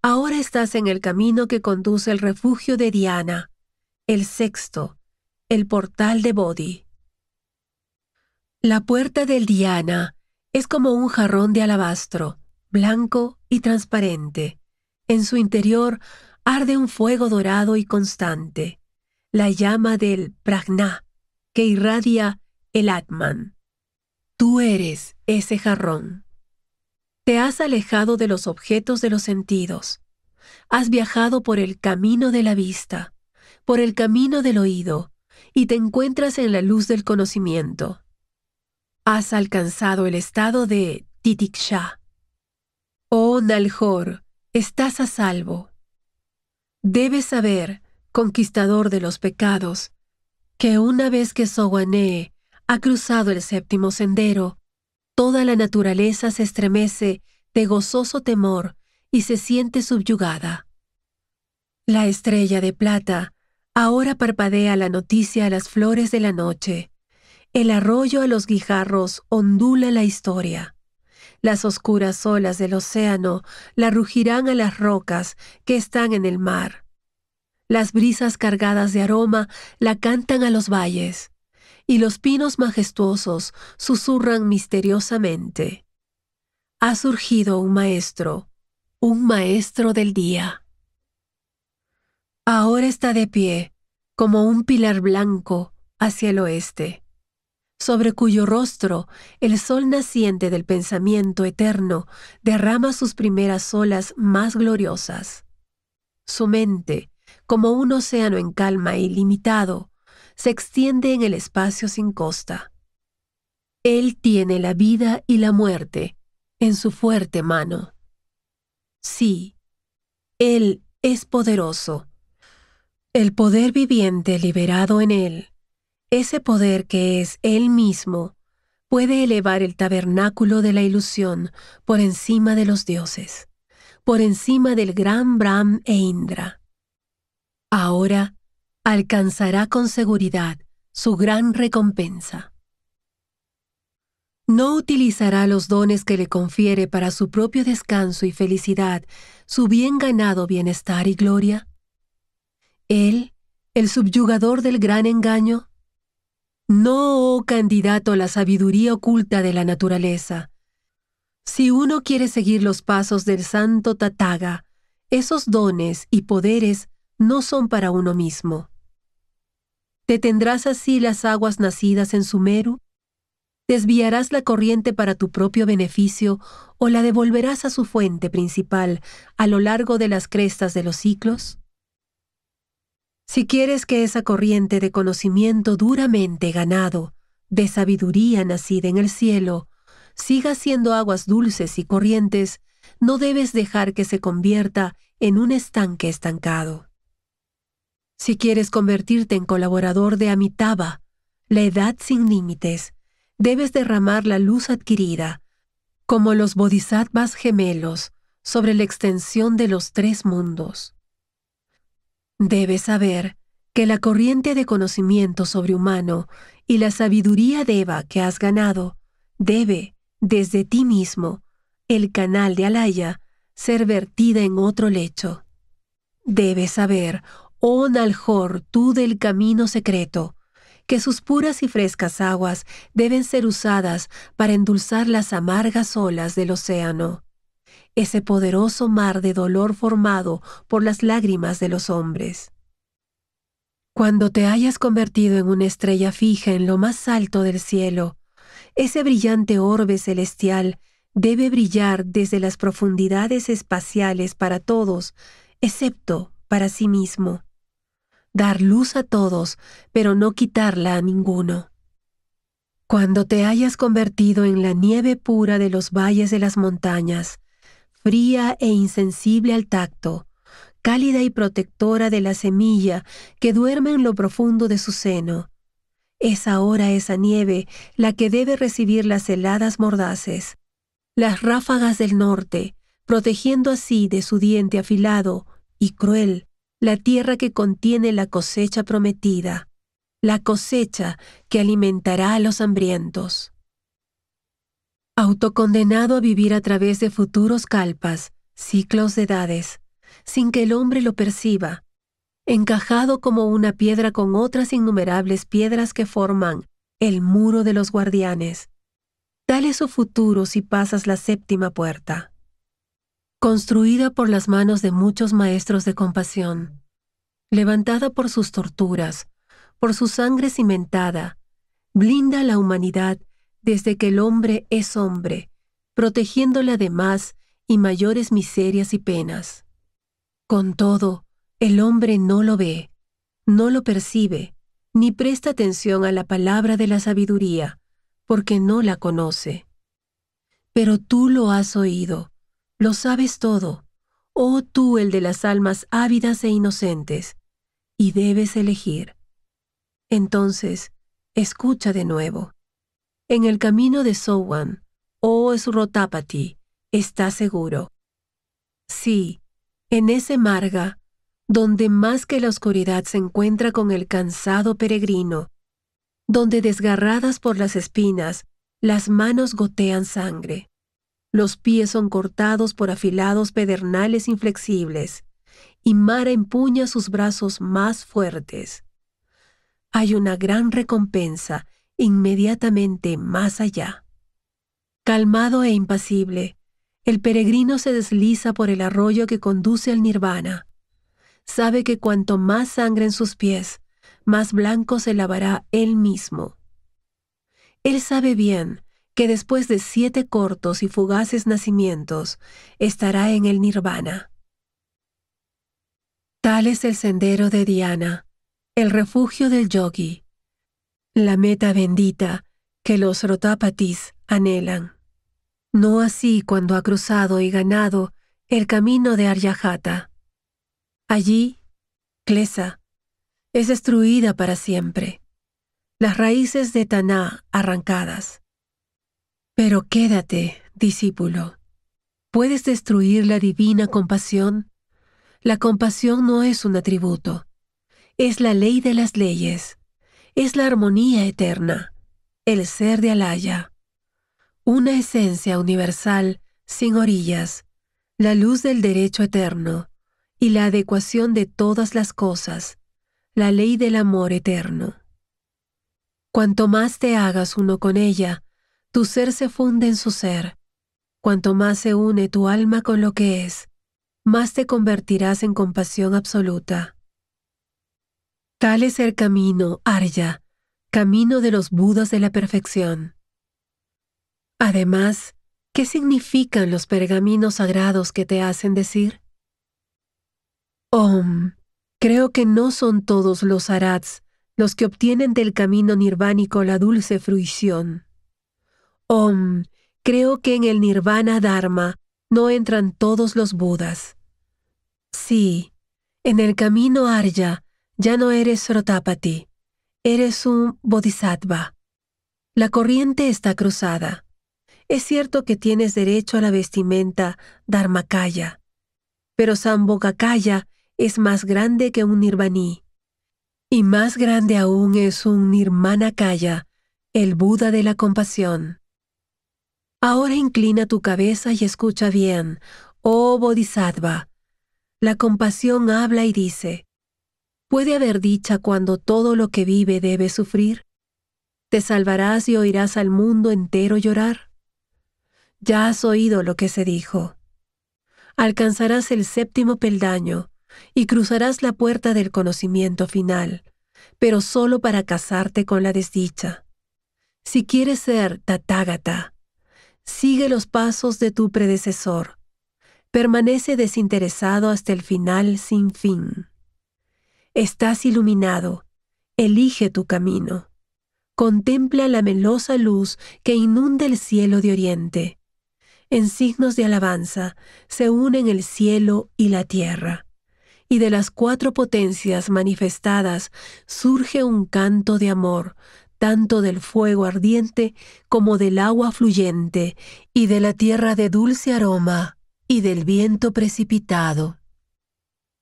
Ahora estás en el camino que conduce al refugio de Dhyana, el 6º, el portal de Bodhi. La puerta del Dhyana es como un jarrón de alabastro, blanco y transparente. En su interior arde un fuego dorado y constante, la llama del Prajna, que irradia el Atman. Tú eres ese jarrón. Te has alejado de los objetos de los sentidos. Has viajado por el camino de la vista, por el camino del oído, y te encuentras en la luz del conocimiento. Has alcanzado el estado de Titiksha. Oh Naljor, estás a salvo. Debes saber, conquistador de los pecados, que una vez que Sowanee ha cruzado el 7º sendero, toda la naturaleza se estremece de gozoso temor y se siente subyugada. La estrella de plata ahora parpadea la noticia a las flores de la noche. El arroyo a los guijarros ondula la historia. Las oscuras olas del océano la rugirán a las rocas que están en el mar. Las brisas cargadas de aroma la cantan a los valles, y los pinos majestuosos susurran misteriosamente. Ha surgido un maestro del día. Ahora está de pie, como un pilar blanco, hacia el oeste, sobre cuyo rostro el sol naciente del pensamiento eterno derrama sus primeras olas más gloriosas. Su mente, como un océano en calma ilimitado, se extiende en el espacio sin costa. Él tiene la vida y la muerte en su fuerte mano. Sí, Él es poderoso. El poder viviente liberado en él, ese poder que es él mismo, puede elevar el tabernáculo de la ilusión por encima de los dioses, por encima del gran Brahm e Indra. Ahora alcanzará con seguridad su gran recompensa. No utilizará los dones que le confiere para su propio descanso y felicidad, su bien ganado bienestar y gloria. Él, el subyugador del gran engaño. No, oh candidato a la sabiduría oculta de la naturaleza. Si uno quiere seguir los pasos del santo Tathagata, esos dones y poderes no son para uno mismo. ¿Te tendrás así las aguas nacidas en Sumeru? ¿Desviarás la corriente para tu propio beneficio o la devolverás a su fuente principal a lo largo de las crestas de los ciclos? Si quieres que esa corriente de conocimiento duramente ganado, de sabiduría nacida en el cielo, siga siendo aguas dulces y corrientes, no debes dejar que se convierta en un estanque estancado. Si quieres convertirte en colaborador de Amitabha, la edad sin límites, debes derramar la luz adquirida, como los bodhisattvas gemelos, sobre la extensión de los tres mundos. Debes saber que la corriente de conocimiento sobrehumano y la sabiduría deva que has ganado debe, desde ti mismo, el canal de Alaya, ser vertida en otro lecho. Debes saber, oh Naljor, tú del camino secreto, que sus puras y frescas aguas deben ser usadas para endulzar las amargas olas del océano, ese poderoso mar de dolor formado por las lágrimas de los hombres. Cuando te hayas convertido en una estrella fija en lo más alto del cielo, ese brillante orbe celestial debe brillar desde las profundidades espaciales para todos, excepto para sí mismo. Dar luz a todos, pero no quitarla a ninguno. Cuando te hayas convertido en la nieve pura de los valles de las montañas, fría e insensible al tacto, cálida y protectora de la semilla que duerme en lo profundo de su seno, es ahora esa nieve la que debe recibir las heladas mordaces, las ráfagas del norte, protegiendo así de su diente afilado y cruel la tierra que contiene la cosecha prometida, la cosecha que alimentará a los hambrientos. Autocondenado a vivir a través de futuros kalpas, ciclos de edades, sin que el hombre lo perciba, encajado como una piedra con otras innumerables piedras que forman el muro de los guardianes. Tal es su futuro si pasas la séptima puerta. Construida por las manos de muchos maestros de compasión, levantada por sus torturas, por su sangre cimentada, blinda a la humanidad desde que el hombre es hombre, protegiéndola de más y mayores miserias y penas. Con todo, el hombre no lo ve, no lo percibe, ni presta atención a la palabra de la sabiduría, porque no la conoce. Pero tú lo has oído, lo sabes todo, oh tú el de las almas ávidas e inocentes, y debes elegir. Entonces, escucha de nuevo. En el camino de Sowan, oh Srotapati, está seguro. Sí, en ese marga, donde más que la oscuridad se encuentra con el cansado peregrino, donde desgarradas por las espinas, las manos gotean sangre, los pies son cortados por afilados pedernales inflexibles, y Mara empuña sus brazos más fuertes. Hay una gran recompensa inmediatamente más allá. Calmado e impasible, el peregrino se desliza por el arroyo que conduce al Nirvana. Sabe que cuanto más sangre en sus pies, más blanco se lavará él mismo. Él sabe bien que después de 7 cortos y fugaces nacimientos, estará en el Nirvana. Tal es el sendero de Dhyana, el refugio del yogi, la meta bendita que los Srotapatis anhelan. No así cuando ha cruzado y ganado el camino de Arjahata. Allí, Klesa es destruida para siempre, las raíces de Taná arrancadas. Pero quédate, discípulo. ¿Puedes destruir la divina compasión? La compasión no es un atributo, es la ley de las leyes. Es la armonía eterna, el ser de Alaya, una esencia universal sin orillas, la luz del derecho eterno y la adecuación de todas las cosas, la ley del amor eterno. Cuanto más te hagas uno con ella, tu ser se funde en su ser. Cuanto más se une tu alma con lo que es, más te convertirás en compasión absoluta. Tal es el camino, Arya, camino de los Budas de la perfección. Además, ¿qué significan los pergaminos sagrados que te hacen decir? Om, creo que no son todos los Arhats los que obtienen del camino nirvánico la dulce fruición. Om, creo que en el Nirvana Dharma no entran todos los Budas. Sí, en el camino Arya ya no eres Srotapati, eres un Bodhisattva. La corriente está cruzada. Es cierto que tienes derecho a la vestimenta Dharmakaya, pero Sambhogakaya es más grande que un Nirvaní. Y más grande aún es un Nirmana Kaya, el Buda de la compasión. Ahora inclina tu cabeza y escucha bien, oh Bodhisattva. La compasión habla y dice, ¿puede haber dicha cuando todo lo que vive debe sufrir? ¿Te salvarás y oirás al mundo entero llorar? Ya has oído lo que se dijo. Alcanzarás el 7º peldaño y cruzarás la puerta del conocimiento final, pero solo para casarte con la desdicha. Si quieres ser Tathagata, sigue los pasos de tu predecesor. Permanece desinteresado hasta el final sin fin. Estás iluminado. Elige tu camino. Contempla la melosa luz que inunda el cielo de oriente. En signos de alabanza se unen el cielo y la tierra. Y de las 4 potencias manifestadas surge un canto de amor, tanto del fuego ardiente como del agua fluyente, y de la tierra de dulce aroma, y del viento precipitado.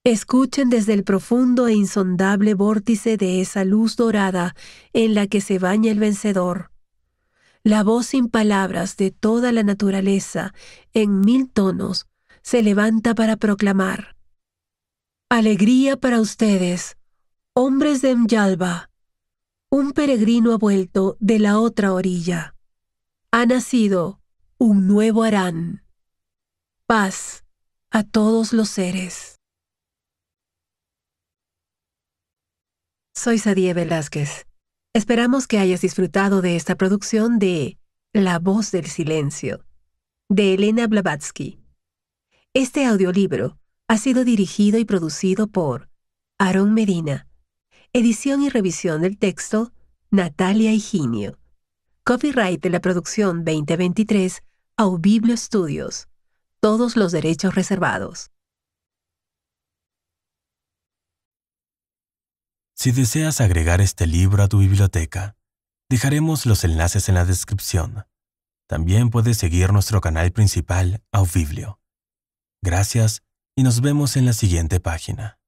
Escuchen desde el profundo e insondable vórtice de esa luz dorada en la que se baña el vencedor. La voz sin palabras de toda la naturaleza, en 1000 tonos, se levanta para proclamar: alegría para ustedes, hombres de Myalba. Un peregrino ha vuelto de la otra orilla. Ha nacido un nuevo Arán. Paz a todos los seres. Soy Sadie Velázquez. Esperamos que hayas disfrutado de esta producción de La Voz del Silencio, de Elena Blavatsky. Este audiolibro ha sido dirigido y producido por Aarón Medina. Edición y revisión del texto, Natalia Higinio. Copyright de la producción 2023, Aubiblio Studios. Todos los derechos reservados. Si deseas agregar este libro a tu biblioteca, dejaremos los enlaces en la descripción. También puedes seguir nuestro canal principal, Aubiblio. Gracias. Y nos vemos en la siguiente página.